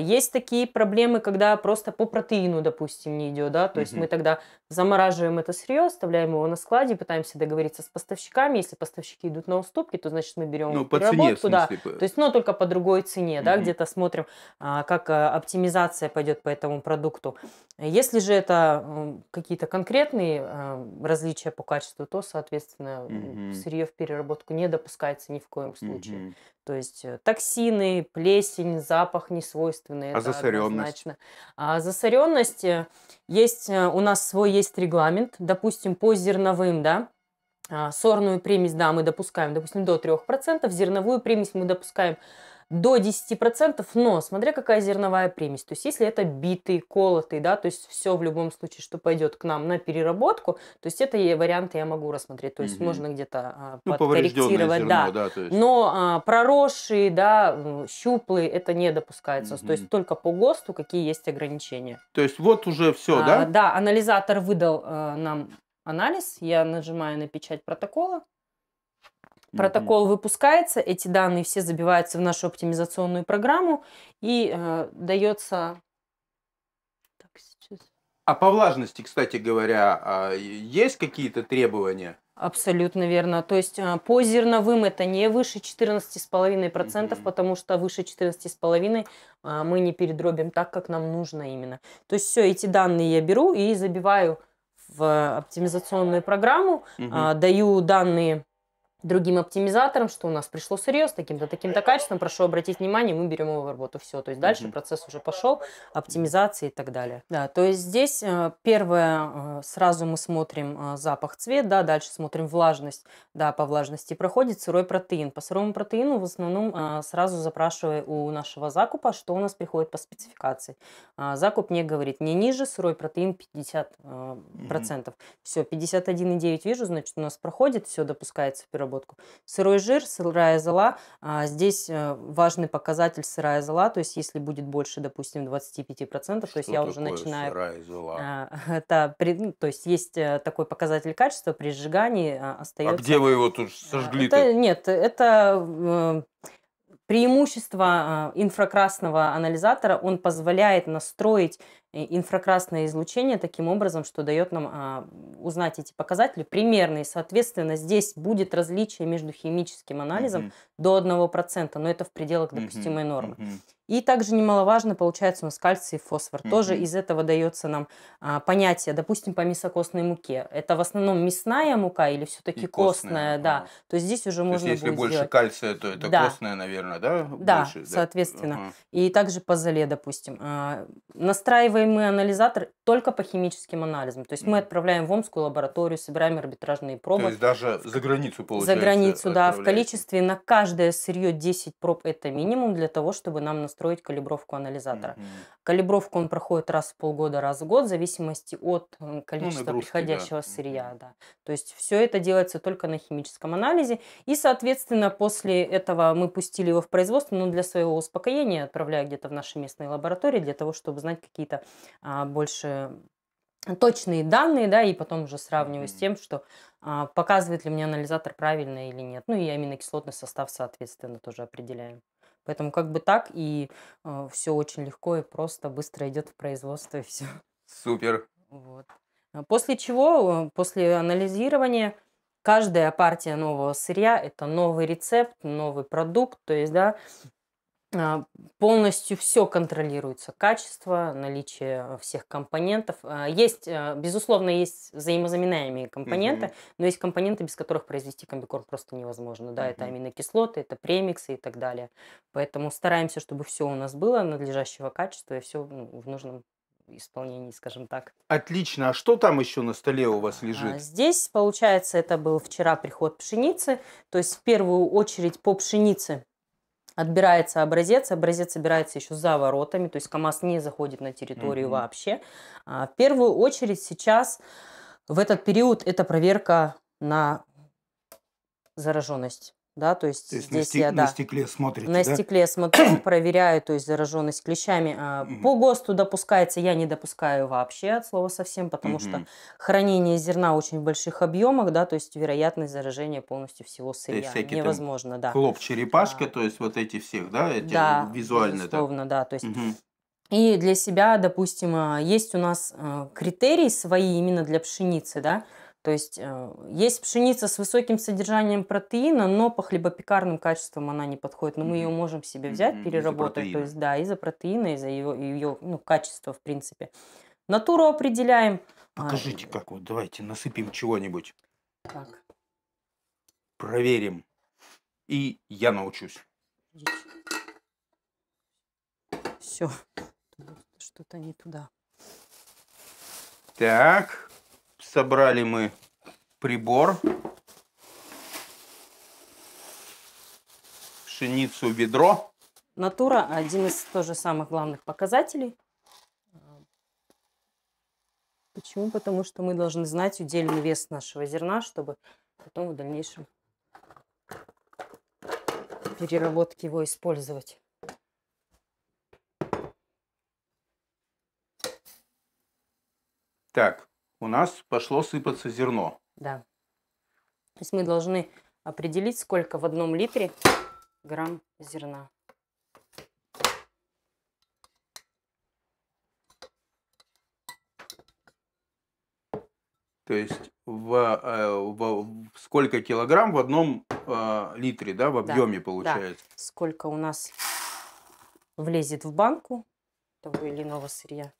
Есть такие проблемы, когда просто по протеину, допустим, не идет, да, то есть мы тогда замораживаем это сырье, оставляем его на складе, пытаемся договориться с поставщиками, если поставщики идут на уступки, то значит мы берем ну, переработку, да, то есть, но только по другой цене, да, где-то смотрим, как оптимизация пойдет по этому продукту. Если же это какие-то конкретные различия по качеству, то, соответственно, сырье в переработку не допускается ни в коем случае. То есть токсины, плесень, запах несвойственный. А засоренность? А засоренность, есть, у нас свой есть регламент, допустим, по зерновым, да, сорную примесь, да, мы допускаем, допустим, до трёх процентов, зерновую примесь мы допускаем до десяти процентов, но смотря какая зерновая примесь. То есть если это битый, колотый, да, то есть все в любом случае, что пойдет к нам на переработку, то есть это варианты я могу рассмотреть. То есть угу. можно где-то ну, подкорректировать. Да. Да, то есть... Но а, проросшие, да, щуплые, это не допускается. Угу. То есть только по ГОСТу какие есть ограничения. То есть вот уже все, а, да? Да, анализатор выдал а, нам анализ. Я нажимаю на печать протокола. Протокол выпускается, эти данные все забиваются в нашу оптимизационную программу и э, дается... Так, сейчас... А по влажности, кстати говоря, есть какие-то требования? Абсолютно верно. То есть по зерновым это не выше четырнадцати с половиной процентов, mm-hmm. потому что выше четырнадцати с половиной процентов мы не передробим так, как нам нужно именно. То есть все, эти данные я беру и забиваю в оптимизационную программу, mm-hmm. э, даю данные... другим оптимизатором, что у нас пришло сырье с таким-то, таким-то качеством, прошу обратить внимание, мы берем его в работу, все. То есть дальше угу. процесс уже пошел, оптимизации и так далее. Да, то есть здесь первое, сразу мы смотрим запах, цвет, да, дальше смотрим влажность, да, по влажности проходит сырой протеин. По сырому протеину в основном сразу запрашиваю у нашего закупа, что у нас приходит по спецификации. Закуп мне говорит, не ниже, сырой протеин пятьдесят процентов. Угу. Все, пятьдесят один и девять вижу, значит у нас проходит, все допускается в переработку. Сырой жир, сырая зола, здесь важный показатель сырая зола, то есть если будет больше, допустим, двадцати пяти процентов, что то есть я уже начинаю... Сырая зола? Это, то есть есть такой показатель качества, при сжигании остается... А где вы его тут сожгли-то? Нет, это... Преимущество инфракрасного анализатора: он позволяет настроить инфракрасное излучение таким образом, что дает нам узнать эти показатели примерные. Соответственно, здесь будет различие между химическим анализом mm-hmm. до одного процента, но это в пределах допустимой mm-hmm. нормы. Mm-hmm. И также немаловажно, получается, у нас кальций и фосфор. Mm-hmm. Тоже из этого дается нам а, понятие, допустим, по мясокостной муке. Это в основном мясная мука или все-таки костная, костная, да. То есть здесь уже то можно есть, будет если больше сделать... кальция, то это да. костная, наверное, да? Да, больше, соответственно. Да. Uh-huh. И также по золе, допустим. А, настраиваем мы анализатор только по химическим анализам. То есть mm-hmm. мы отправляем в омскую лабораторию, собираем арбитражные пробы. То есть даже за границу, получается? За границу, да. В количестве на каждое сырье десять проб это минимум для того, чтобы нам настроить калибровку анализатора. Mm-hmm. Калибровку он проходит раз в полгода, раз в год, в зависимости от количества ну, нагрузки, приходящего да. сырья. Да. То есть все это делается только на химическом анализе. И, соответственно, после этого мы пустили его в производство, но для своего успокоения, отправляя где-то в наши местные лаборатории, для того, чтобы знать какие-то а, больше точные данные, да, и потом уже сравниваю mm-hmm. с тем, что а, показывает ли мне анализатор правильно или нет. Ну и аминокислотный состав, соответственно, тоже определяем. Поэтому как бы так, и э, все очень легко и просто, быстро идет в производство, и все. Супер. Вот. После чего, после анализирования, каждая партия нового сырья – это новый рецепт, новый продукт, то есть, да, полностью все контролируется: качество, наличие всех компонентов. Есть, безусловно, есть взаимозаменяемые компоненты, mm-hmm. но есть компоненты, без которых произвести комбикорм просто невозможно. Да, mm-hmm. это аминокислоты, это премиксы и так далее. Поэтому стараемся, чтобы все у нас было надлежащего качества и все в нужном исполнении, скажем так. Отлично. А что там еще на столе у вас лежит? Здесь, получается, это был вчера приход пшеницы. То есть в первую очередь по пшенице отбирается образец, образец собирается еще за воротами, то есть КАМАЗ не заходит на территорию mm-hmm. вообще. А, в первую очередь сейчас, в этот период, это проверка на зараженность. Да, то есть, то есть здесь на, стек я, да, на стекле смотрите, На да? стекле смотрю, проверяю, то есть зараженность клещами. А, mm-hmm. По ГОСТу допускается, я не допускаю вообще от слова совсем, потому mm-hmm. что хранение зерна очень в больших объемах, да, то есть вероятность заражения полностью всего сырья невозможно. Да. Хлоп, черепашка, а, то есть вот эти всех, да, эти да, визуально. Безусловно, да. да то есть, mm-hmm. И для себя, допустим, есть у нас критерии свои именно для пшеницы, да. То есть есть пшеница с высоким содержанием протеина, но по хлебопекарным качествам она не подходит. Но мы ее можем себе взять, переработать. То есть, да, из-за протеина, из-за ее, ее ну, качества, в принципе. Натуру определяем. Покажите, а, как вот. Давайте насыпем чего-нибудь. Так. Проверим. И я научусь. Все. Что-то не туда. Так. Собрали мы прибор, пшеницу, ведро. Натура – один из тоже самых главных показателей. Почему? Потому что мы должны знать удельный вес нашего зерна, чтобы потом в дальнейшем переработке его использовать. Так. У нас пошло сыпаться зерно. Да. То есть мы должны определить, сколько в одном литре грамм зерна. То есть в, э, в, сколько килограмм в одном э, литре, да, в объеме да, получается? Да. Сколько у нас влезет в банку того или иного сырья?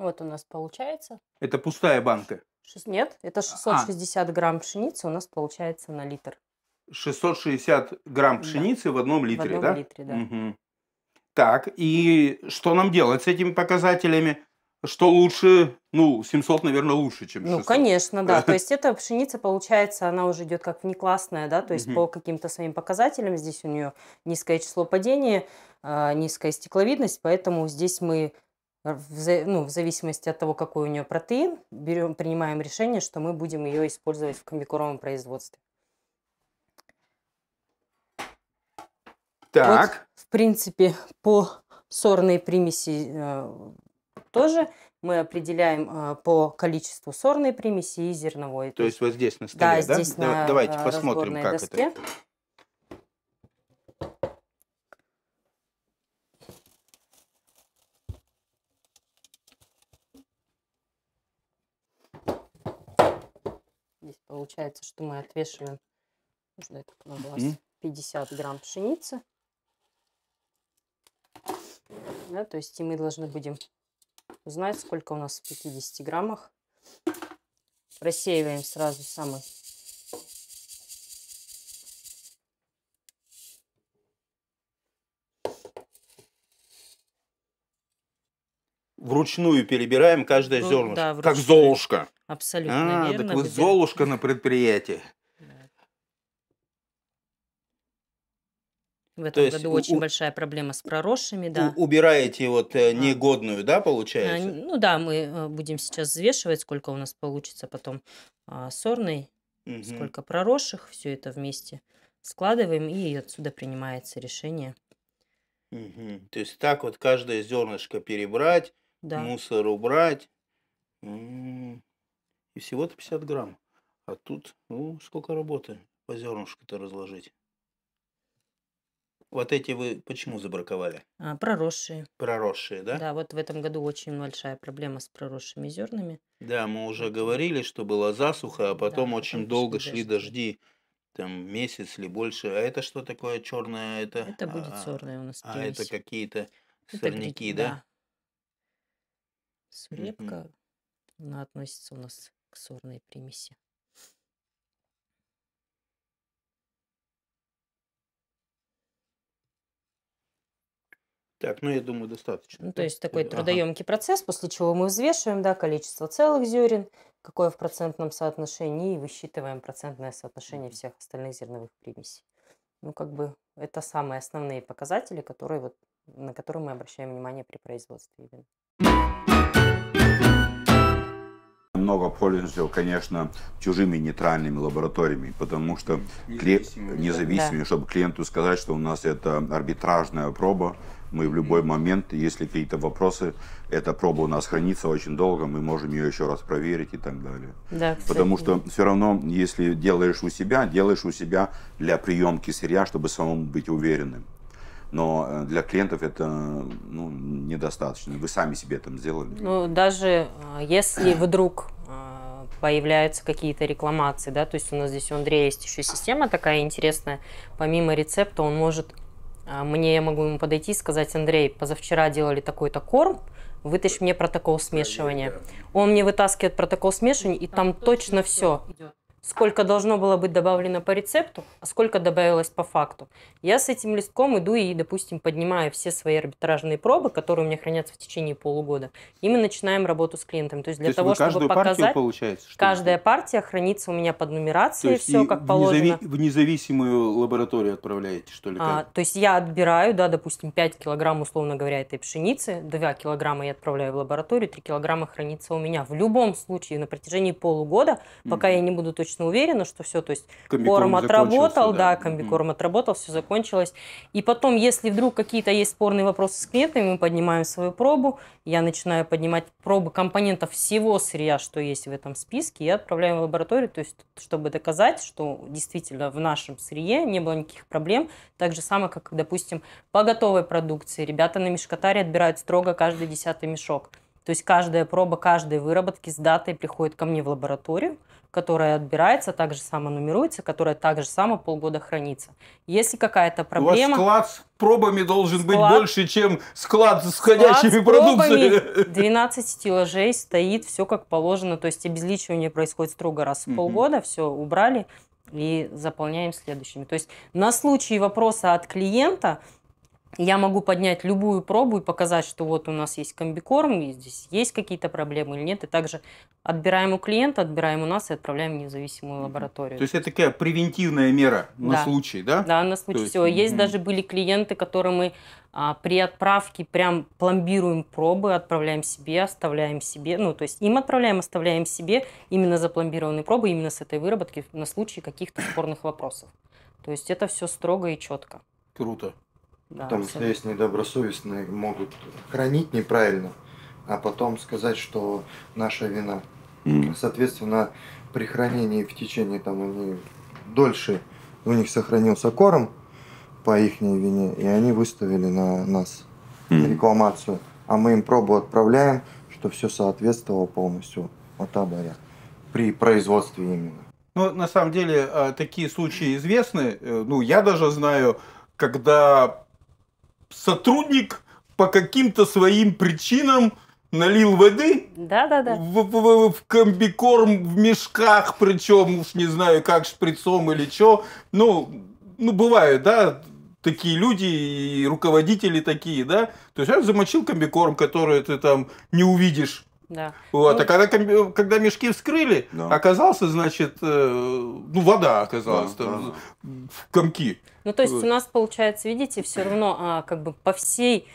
Вот у нас получается. Это пустая банка? Шест... Нет, это шестьсот шестьдесят а. грамм пшеницы у нас получается на литр. шестьсот шестьдесят грамм пшеницы да. в одном литре, в одном да? литре, да. Угу. Так, и что нам делать с этими показателями? Что лучше? Ну, семьсот, наверное, лучше, чем шестьсот. Ну, конечно, да. То есть эта пшеница, получается, она уже идет как внеклассная, да, то есть по каким-то своим показателям. Здесь у нее низкое число падения, низкая стекловидность, поэтому здесь мы... В, ну, в зависимости от того, какой у нее протеин, берем, принимаем решение, что мы будем ее использовать в комбикормовом производстве. Так. Вот, в принципе, по сорной примеси э, тоже мы определяем э, по количеству сорной примеси и зерновой. То есть вот здесь на столе, да? Да? Здесь да на давайте посмотрим, как доске. Это. Здесь получается, что мы отвешиваем пятьдесят грамм пшеницы. Да, то есть и мы должны будем узнать, сколько у нас в пятидесяти граммах. Рассеиваем сразу самый вручную перебираем каждое ну, зернышко, да, как золушка. Абсолютно а, верно. Так вы без... золушка на предприятии. В этом то году очень у... большая проблема с проросшими, да. У убираете вот э, негодную, а. Да, получается? А, ну да, мы будем сейчас взвешивать, сколько у нас получится потом а, сорной, угу. Сколько проросших, все это вместе складываем, и отсюда принимается решение. Угу. То есть так вот каждое зернышко перебрать, да. Мусор убрать. И всего-то пятьдесят грамм. А тут, ну, сколько работы по зернышку-то разложить. Вот эти вы почему забраковали? А, проросшие. Проросшие, да? Да, вот в этом году очень большая проблема с проросшими зернами. Да, мы уже говорили, что была засуха, а потом да, очень долго шли дожди. дожди. Там месяц или больше. А это что такое черное? Это, это будет а, сорная у нас примесь. А это какие-то сорняки, это, да? да? Сурепка, mm-hmm. Она относится у нас к сорной примеси. Так, ну я думаю, достаточно. Ну, то есть такой ага. трудоемкий процесс, после чего мы взвешиваем да, количество целых зерен, какое в процентном соотношении, и высчитываем процентное соотношение всех остальных зерновых примесей. Ну, как бы это самые основные показатели, которые вот, на которые мы обращаем внимание при производстве. Много пользователей, конечно, чужими нейтральными лабораториями, потому что независимыми, кли... независимыми да. чтобы клиенту сказать, что у нас это арбитражная проба. Мы в любой момент, если какие-то вопросы, эта проба у нас хранится очень долго, мы можем ее еще раз проверить и так далее. Да, потому что все равно, если делаешь у себя, делаешь у себя для приемки сырья, чтобы самому быть уверенным. Но для клиентов это ну, недостаточно. Вы сами себе там сделали. Ну, даже если вдруг появляются какие-то рекламации, да, то есть у нас здесь у Андрея есть еще система такая интересная, помимо рецепта он может... Мне я могу ему подойти и сказать: Андрей, позавчера делали такой-то корм, вытащи мне протокол смешивания. Он мне вытаскивает протокол смешивания, и там, там точно все. Идет. Сколько должно было быть добавлено по рецепту, а сколько добавилось по факту. Я с этим листком иду и, допустим, поднимаю все свои арбитражные пробы, которые у меня хранятся в течение полугода, и мы начинаем работу с клиентом. То есть для То того, чтобы показать, получается, что каждая партия хранится у меня под нумерацией, то все как в положено. В независимую лабораторию отправляете, что ли? А, то есть я отбираю, да, допустим, пять килограмм, условно говоря, этой пшеницы, два килограмма я отправляю в лабораторию, три килограмма хранится у меня. В любом случае на протяжении полугода, пока mm-hmm. я не буду точно уверена, что все, то есть комбикорм корм отработал, да, да комбикорм mm-hmm. отработал, все закончилось. И потом, если вдруг какие-то есть спорные вопросы с клиентами, мы поднимаем свою пробу, я начинаю поднимать пробы компонентов всего сырья, что есть в этом списке, и отправляем в лабораторию, то есть, чтобы доказать, что действительно в нашем сырье не было никаких проблем. Так же самое, как, допустим, по готовой продукции. Ребята на мешкотаре отбирают строго каждый десятый мешок. То есть каждая проба, каждой выработки с датой приходит ко мне в лабораторию, которая отбирается, так же само нумеруется, которая так же само полгода хранится. Если какая-то проблема... У вас склад с пробами должен склад, быть больше, чем склад с входящими продуктами. двенадцать стеллажей стоит, все как положено. То есть обезличивание происходит строго раз в полгода, все убрали и заполняем следующими. То есть на случай вопроса от клиента... Я могу поднять любую пробу и показать, что вот у нас есть комбикорм, и здесь есть какие-то проблемы или нет. И также отбираем у клиента, отбираем у нас и отправляем в независимую лабораторию. То есть это такая превентивная мера да. на случай, да? Да, на случай всего. Есть, есть mm-hmm. даже были клиенты, которые мы а, при отправке прям пломбируем пробы, отправляем себе, оставляем себе. Ну, то есть им отправляем, оставляем себе именно запломбированные пробы, именно с этой выработки на случай каких-то спорных вопросов. То есть это все строго и четко. Круто. Да, потому абсолютно. Что есть недобросовестные, могут хранить неправильно, а потом сказать, что наша вина. Mm. Соответственно, при хранении в течение там они дольше у них сохранился корм по их вине, и они выставили на нас mm. рекламацию. А мы им пробу отправляем, что все соответствовало полностью от А до Я при производстве именно. Ну, на самом деле, такие случаи известны. Ну, я даже знаю, когда сотрудник по каким-то своим причинам налил воды, да, да, да. В, в, в комбикорм в мешках, причем уж не знаю как, шприцом или что. Ну, ну, бывают, да, такие люди и руководители такие, да. То есть я замочил комбикорм, который ты там не увидишь. Да. Вот. Ну, а когда, когда мешки вскрыли, да. оказался, значит, ну, вода оказалась да, там, да. в комки. Ну, то есть у нас, получается, видите, все равно как бы по всей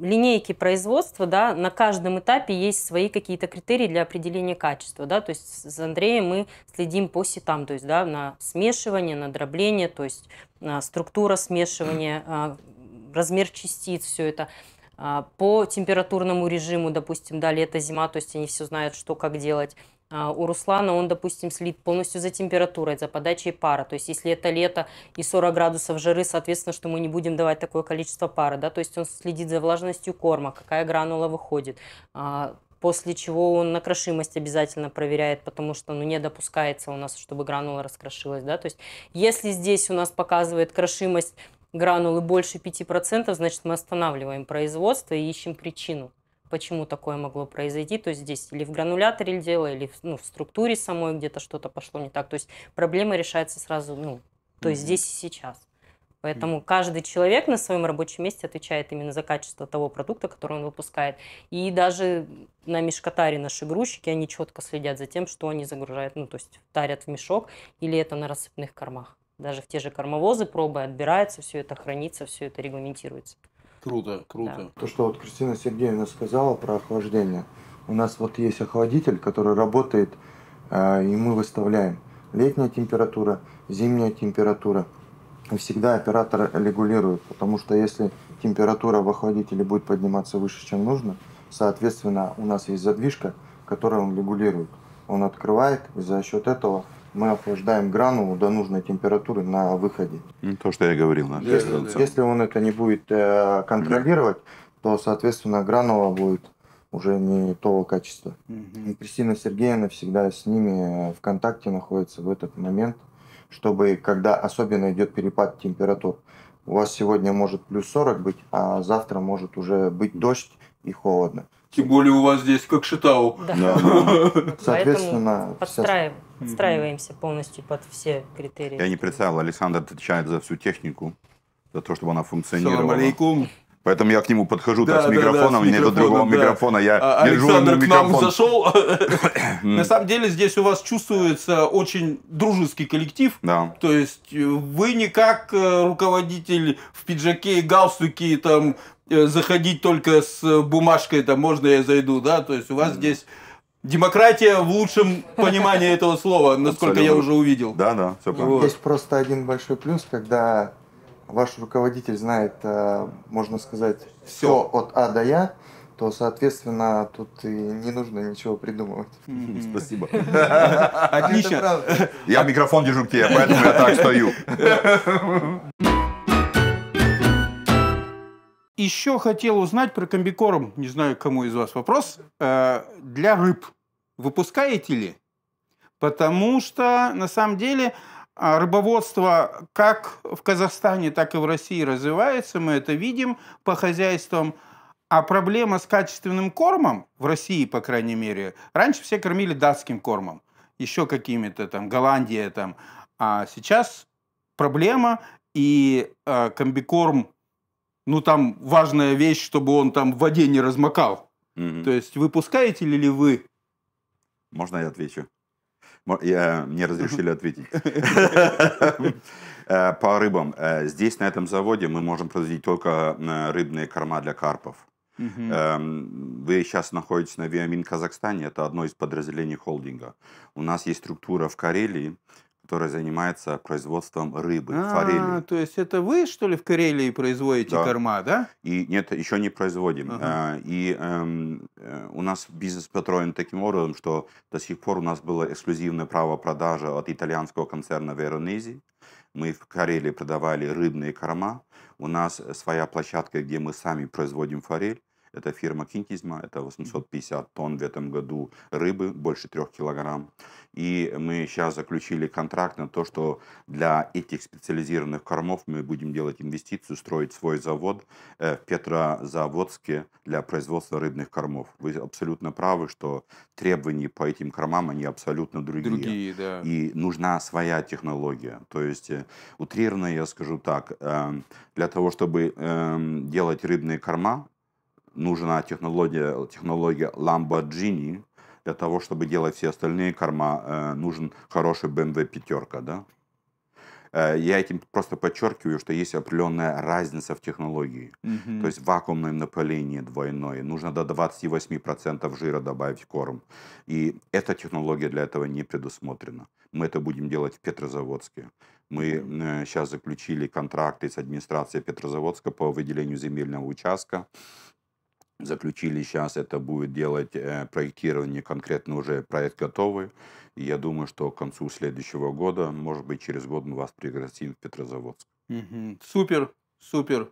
линейке производства, да, на каждом этапе есть свои какие-то критерии для определения качества, да, то есть с Андреем мы следим по сетам, то есть, да, на смешивание, на дробление, то есть структура смешивания, размер частиц, все это. По температурному режиму, допустим, да, лето, зима, то есть они все знают, что, как делать. У Руслана он, допустим, следит полностью за температурой, за подачей пара. То есть если это лето и сорок градусов жары, соответственно, что мы не будем давать такое количество пара. Да? То есть он следит за влажностью корма, какая гранула выходит. После чего он накрошимость обязательно проверяет, потому что ну, не допускается у нас, чтобы гранула раскрошилась. Да? То есть если здесь у нас показывает крошимость гранулы больше пяти процентов, значит мы останавливаем производство и ищем причину, почему такое могло произойти. То есть здесь или в грануляторе дело, или ну, в структуре самой где-то что-то пошло не так. То есть проблема решается сразу, ну, то есть mm-hmm. здесь и сейчас. Поэтому mm-hmm. каждый человек на своем рабочем месте отвечает именно за качество того продукта, который он выпускает. И даже на мешкотаре наши грузчики, они четко следят за тем, что они загружают, ну, то есть тарят в мешок или это на рассыпных кормах. Даже в те же кормовозы пробы отбираются, все это хранится, все это регламентируется. Круто, круто. Да. То, что вот Кристина Сергеевна сказала про охлаждение. У нас вот есть охладитель, который работает, и мы выставляем летняя температура, зимняя температура. И всегда оператор регулирует, потому что если температура в охладителе будет подниматься выше, чем нужно, соответственно, у нас есть задвижка, которую он регулирует. Он открывает, и за счет этого мы охлаждаем гранулу до нужной температуры на выходе. То, что я говорил. Да? Если, если он это не будет э, контролировать, то, соответственно, гранула будет уже не того качества. Угу. И Кристина Сергеевна всегда с ними в контакте находится в этот момент, чтобы, когда особенно идет перепад температур, у вас сегодня может плюс сорок быть, а завтра может уже быть дождь и холодно. Тем более у вас здесь как Кокшетау. Да. Да. Соответственно, подстраив... подстраиваемся полностью под все критерии. Я не представил, Александр отвечает за всю технику, за то, чтобы она функционировала. Поэтому я к нему подхожу да, так, с да, микрофоном, да, нет другого да. микрофона, я Александр к нам зашел. На самом деле здесь у вас чувствуется очень дружеский коллектив. Да. То есть вы не как руководитель в пиджаке и галстуке, там, заходить только с бумажкой, там, можно я зайду, да, то есть у вас mm. здесь демократия в лучшем понимании этого слова, насколько я уже увидел. Да, да, все правильно. Есть просто один большой плюс, когда ваш руководитель знает, можно сказать, все от А до Я, то, соответственно, тут и не нужно ничего придумывать. Спасибо. Отлично. Я микрофон держу к тебе, поэтому я так стою. Еще хотел узнать про комбикорм, не знаю, кому из вас вопрос, для рыб. Выпускаете ли? Потому что, на самом деле, рыбоводство как в Казахстане, так и в России развивается, мы это видим по хозяйствам. А проблема с качественным кормом, в России, по крайней мере, раньше все кормили датским кормом, еще какими-то там, Голландия там. А сейчас проблема, и э, комбикорм, ну там важная вещь, чтобы он там в воде не размокал. Mm-hmm. То есть выпускаете ли вы? Можно я отвечу? Я, мне разрешили ответить. По рыбам. Здесь, на этом заводе, мы можем производить только рыбные корма для карпов. Вы сейчас находитесь на Виамин Казахстане, это одно из подразделений холдинга. У нас есть структура в Карелии, которая занимается производством рыбы, а, форели. То есть это вы, что ли, в Карелии производите да. корма, да? И нет, еще не производим. Ага. И э, у нас бизнес построен таким образом, что до сих пор у нас было эксклюзивное право продажи от итальянского концерна Веронези. Мы в Карелии продавали рыбные корма. У нас своя площадка, где мы сами производим форель. Это фирма Кинтизма, это восемьсот пятьдесят тонн в этом году рыбы, больше трех килограмм. И мы сейчас заключили контракт на то, что для этих специализированных кормов мы будем делать инвестицию, строить свой завод в Петрозаводске для производства рыбных кормов. Вы абсолютно правы, что требования по этим кормам, они абсолютно другие. Другие, да. И нужна своя технология. То есть, утрированно я скажу так, для того, чтобы делать рыбные корма, нужна технология, технология Lamborghini. Для того, чтобы делать все остальные корма, э, нужен хороший бэ эм вэ пятерка. Да? Э, я этим просто подчеркиваю, что есть определенная разница в технологии. Mm-hmm. То есть вакуумное напыление двойное. Нужно до двадцати восьми процентов жира добавить в корм. И эта технология для этого не предусмотрена. Мы это будем делать в Петрозаводске. Мы сейчас заключили контракты с администрацией Петрозаводска по выделению земельного участка. Заключили сейчас, это будет делать э, проектирование, конкретно уже проект готовый. И я думаю, что к концу следующего года, может быть, через год мы вас пригласим в Петрозаводск. Угу. Супер, супер.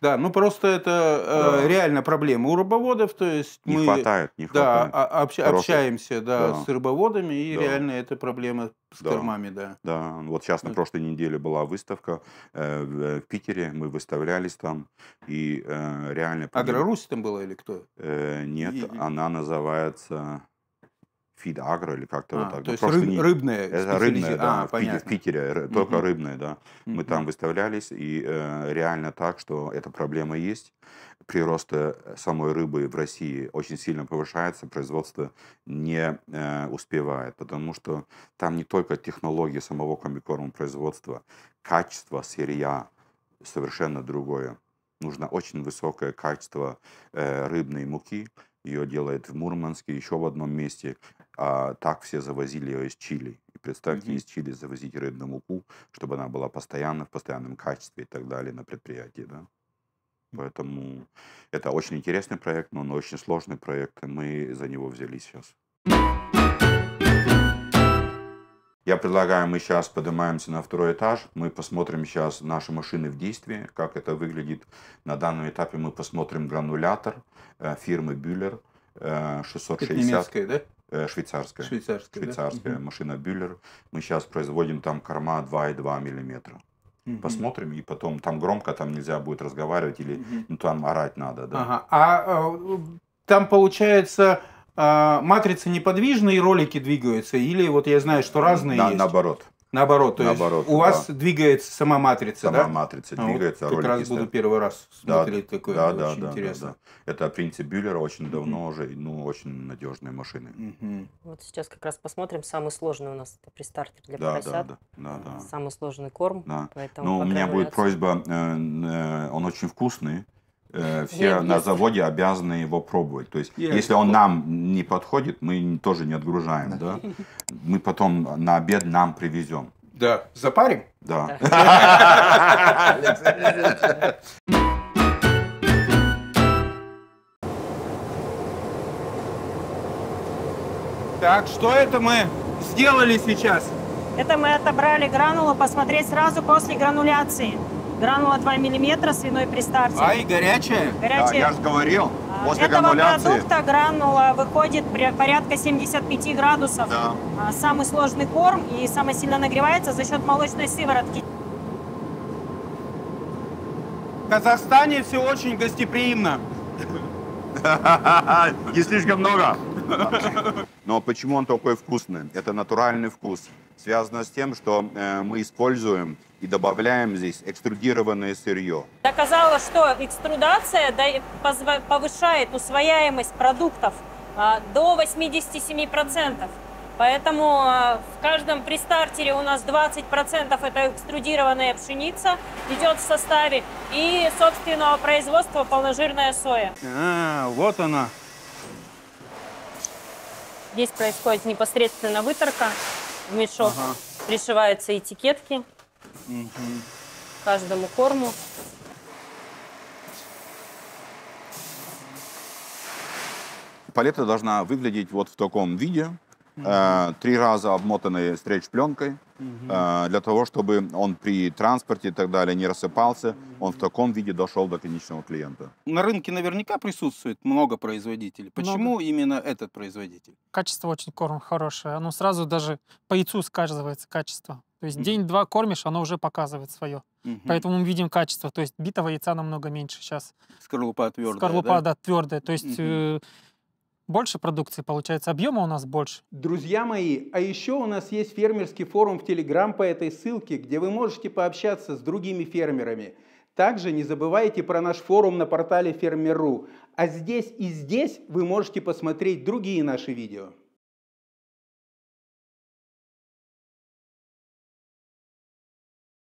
Да, ну просто это э, да. реально проблема у рыбоводов, то есть не мы хватает, не хватает. Да, общ, общаемся да, да. с рыбоводами, и да. реально это проблема с да. кормами. Да. да, вот сейчас на прошлой неделе была выставка э, в, в Питере, мы выставлялись там, и э, реально... Проблема... Агрорусь там была или кто? Э, нет, и... она называется... Фид-агро или как-то а, вот так. То есть рыб, не... рыбная это рыбная, да, а, в, Питере, в Питере, только uh -huh. рыбная, да. Uh -huh. Мы там выставлялись, и э, реально так, что эта проблема есть. Прирост самой рыбы в России очень сильно повышается, производство не э, успевает, потому что там не только технологии самого комбикормопроизводства, качество сырья совершенно другое. Нужно очень высокое качество э, рыбной муки. Ее делает в Мурманске, еще в одном месте. А так все завозили ее из Чили. И представьте, mm-hmm. из Чили завозить рыбную муку, чтобы она была постоянно, в постоянном качестве и так далее на предприятии. Да? Поэтому это очень интересный проект, но он очень сложный проект. И мы за него взялись сейчас. Я предлагаю, мы сейчас поднимаемся на второй этаж, мы посмотрим сейчас наши машины в действии, как это выглядит. На данном этапе мы посмотрим гранулятор э, фирмы Bühler э, шестьсот шестьдесят. Это немецкая, да? Э, швейцарская. Швейцарская, швейцарская да? машина Bühler. Мы сейчас производим там корма два и два миллиметра. Угу. Посмотрим, и потом там громко, там нельзя будет разговаривать, или угу. ну, там орать надо. Да? Ага. А, а там получается... А, матрицы неподвижные, ролики двигаются, или вот я знаю, что разные на, есть? Наоборот. Наоборот, то наоборот, есть у да. вас двигается сама матрица, сама да? матрица двигается, а вот как раз буду первый раз смотреть да, такое, да, да, очень да, интересно. Да, да. Это принцип Bühler, очень давно mm-hmm. уже, ну, очень надежные машины. Mm-hmm. Вот сейчас как раз посмотрим, самый сложный у нас это пристартер для да, поросят, да, да, да, да. самый сложный корм. Да. Поэтому ну, у меня будет просьба, э, э, он очень вкусный. Все нет, на нет. заводе обязаны его пробовать. То есть, я если он нам не подходит, мы тоже не отгружаем. Да. Да? Мы потом на обед нам привезем. Да. Запарим? Да. да. Так, что это мы сделали сейчас? Это мы отобрали гранулу, посмотреть сразу после грануляции. Гранула два миллиметра, свиной пристартер. А, и горячая? Горячая. Да, я же говорил, после этого грануляции... продукта гранула выходит порядка семидесяти пяти градусов. Да. Самый сложный корм и самый сильно нагревается за счет молочной сыворотки. В Казахстане все очень гостеприимно. Не слишком много. Но почему он такой вкусный? Это натуральный вкус. Связано с тем, что э, мы используем и добавляем здесь экструдированное сырье. Оказалось, что экструдация повышает усвояемость продуктов э, до восьмидесяти семи процентов. Поэтому э, в каждом престартере у нас двадцать процентов это экструдированная пшеница идет в составе и собственного производства полножирная соя. А, вот она. Здесь происходит непосредственно выторка. в мешок. Ага. Пришиваются этикетки угу. каждому корму. Палета должна выглядеть вот в таком виде. Угу. Э, три раза обмотанные стрейч-пленкой. Угу. Э, для того, чтобы он при транспорте и так далее не рассыпался. Угу. Он в таком виде дошел до конечного клиента. На рынке наверняка присутствует много производителей. Почему много. Именно этот производитель? Качество очень корм хорошее. Оно сразу даже по яйцу сказывается качество. То есть угу. день-два кормишь, оно уже показывает свое. Угу. Поэтому мы видим качество. То есть битого яйца намного меньше сейчас. Скорлупа твердая. Скорлупа, да? Да, твердая. То есть... Угу. Э, больше продукции, получается, объема у нас больше. Друзья мои, а еще у нас есть фермерский форум в Телеграм по этой ссылке, где вы можете пообщаться с другими фермерами. Также не забывайте про наш форум на портале фермер точка ру. А здесь и здесь вы можете посмотреть другие наши видео.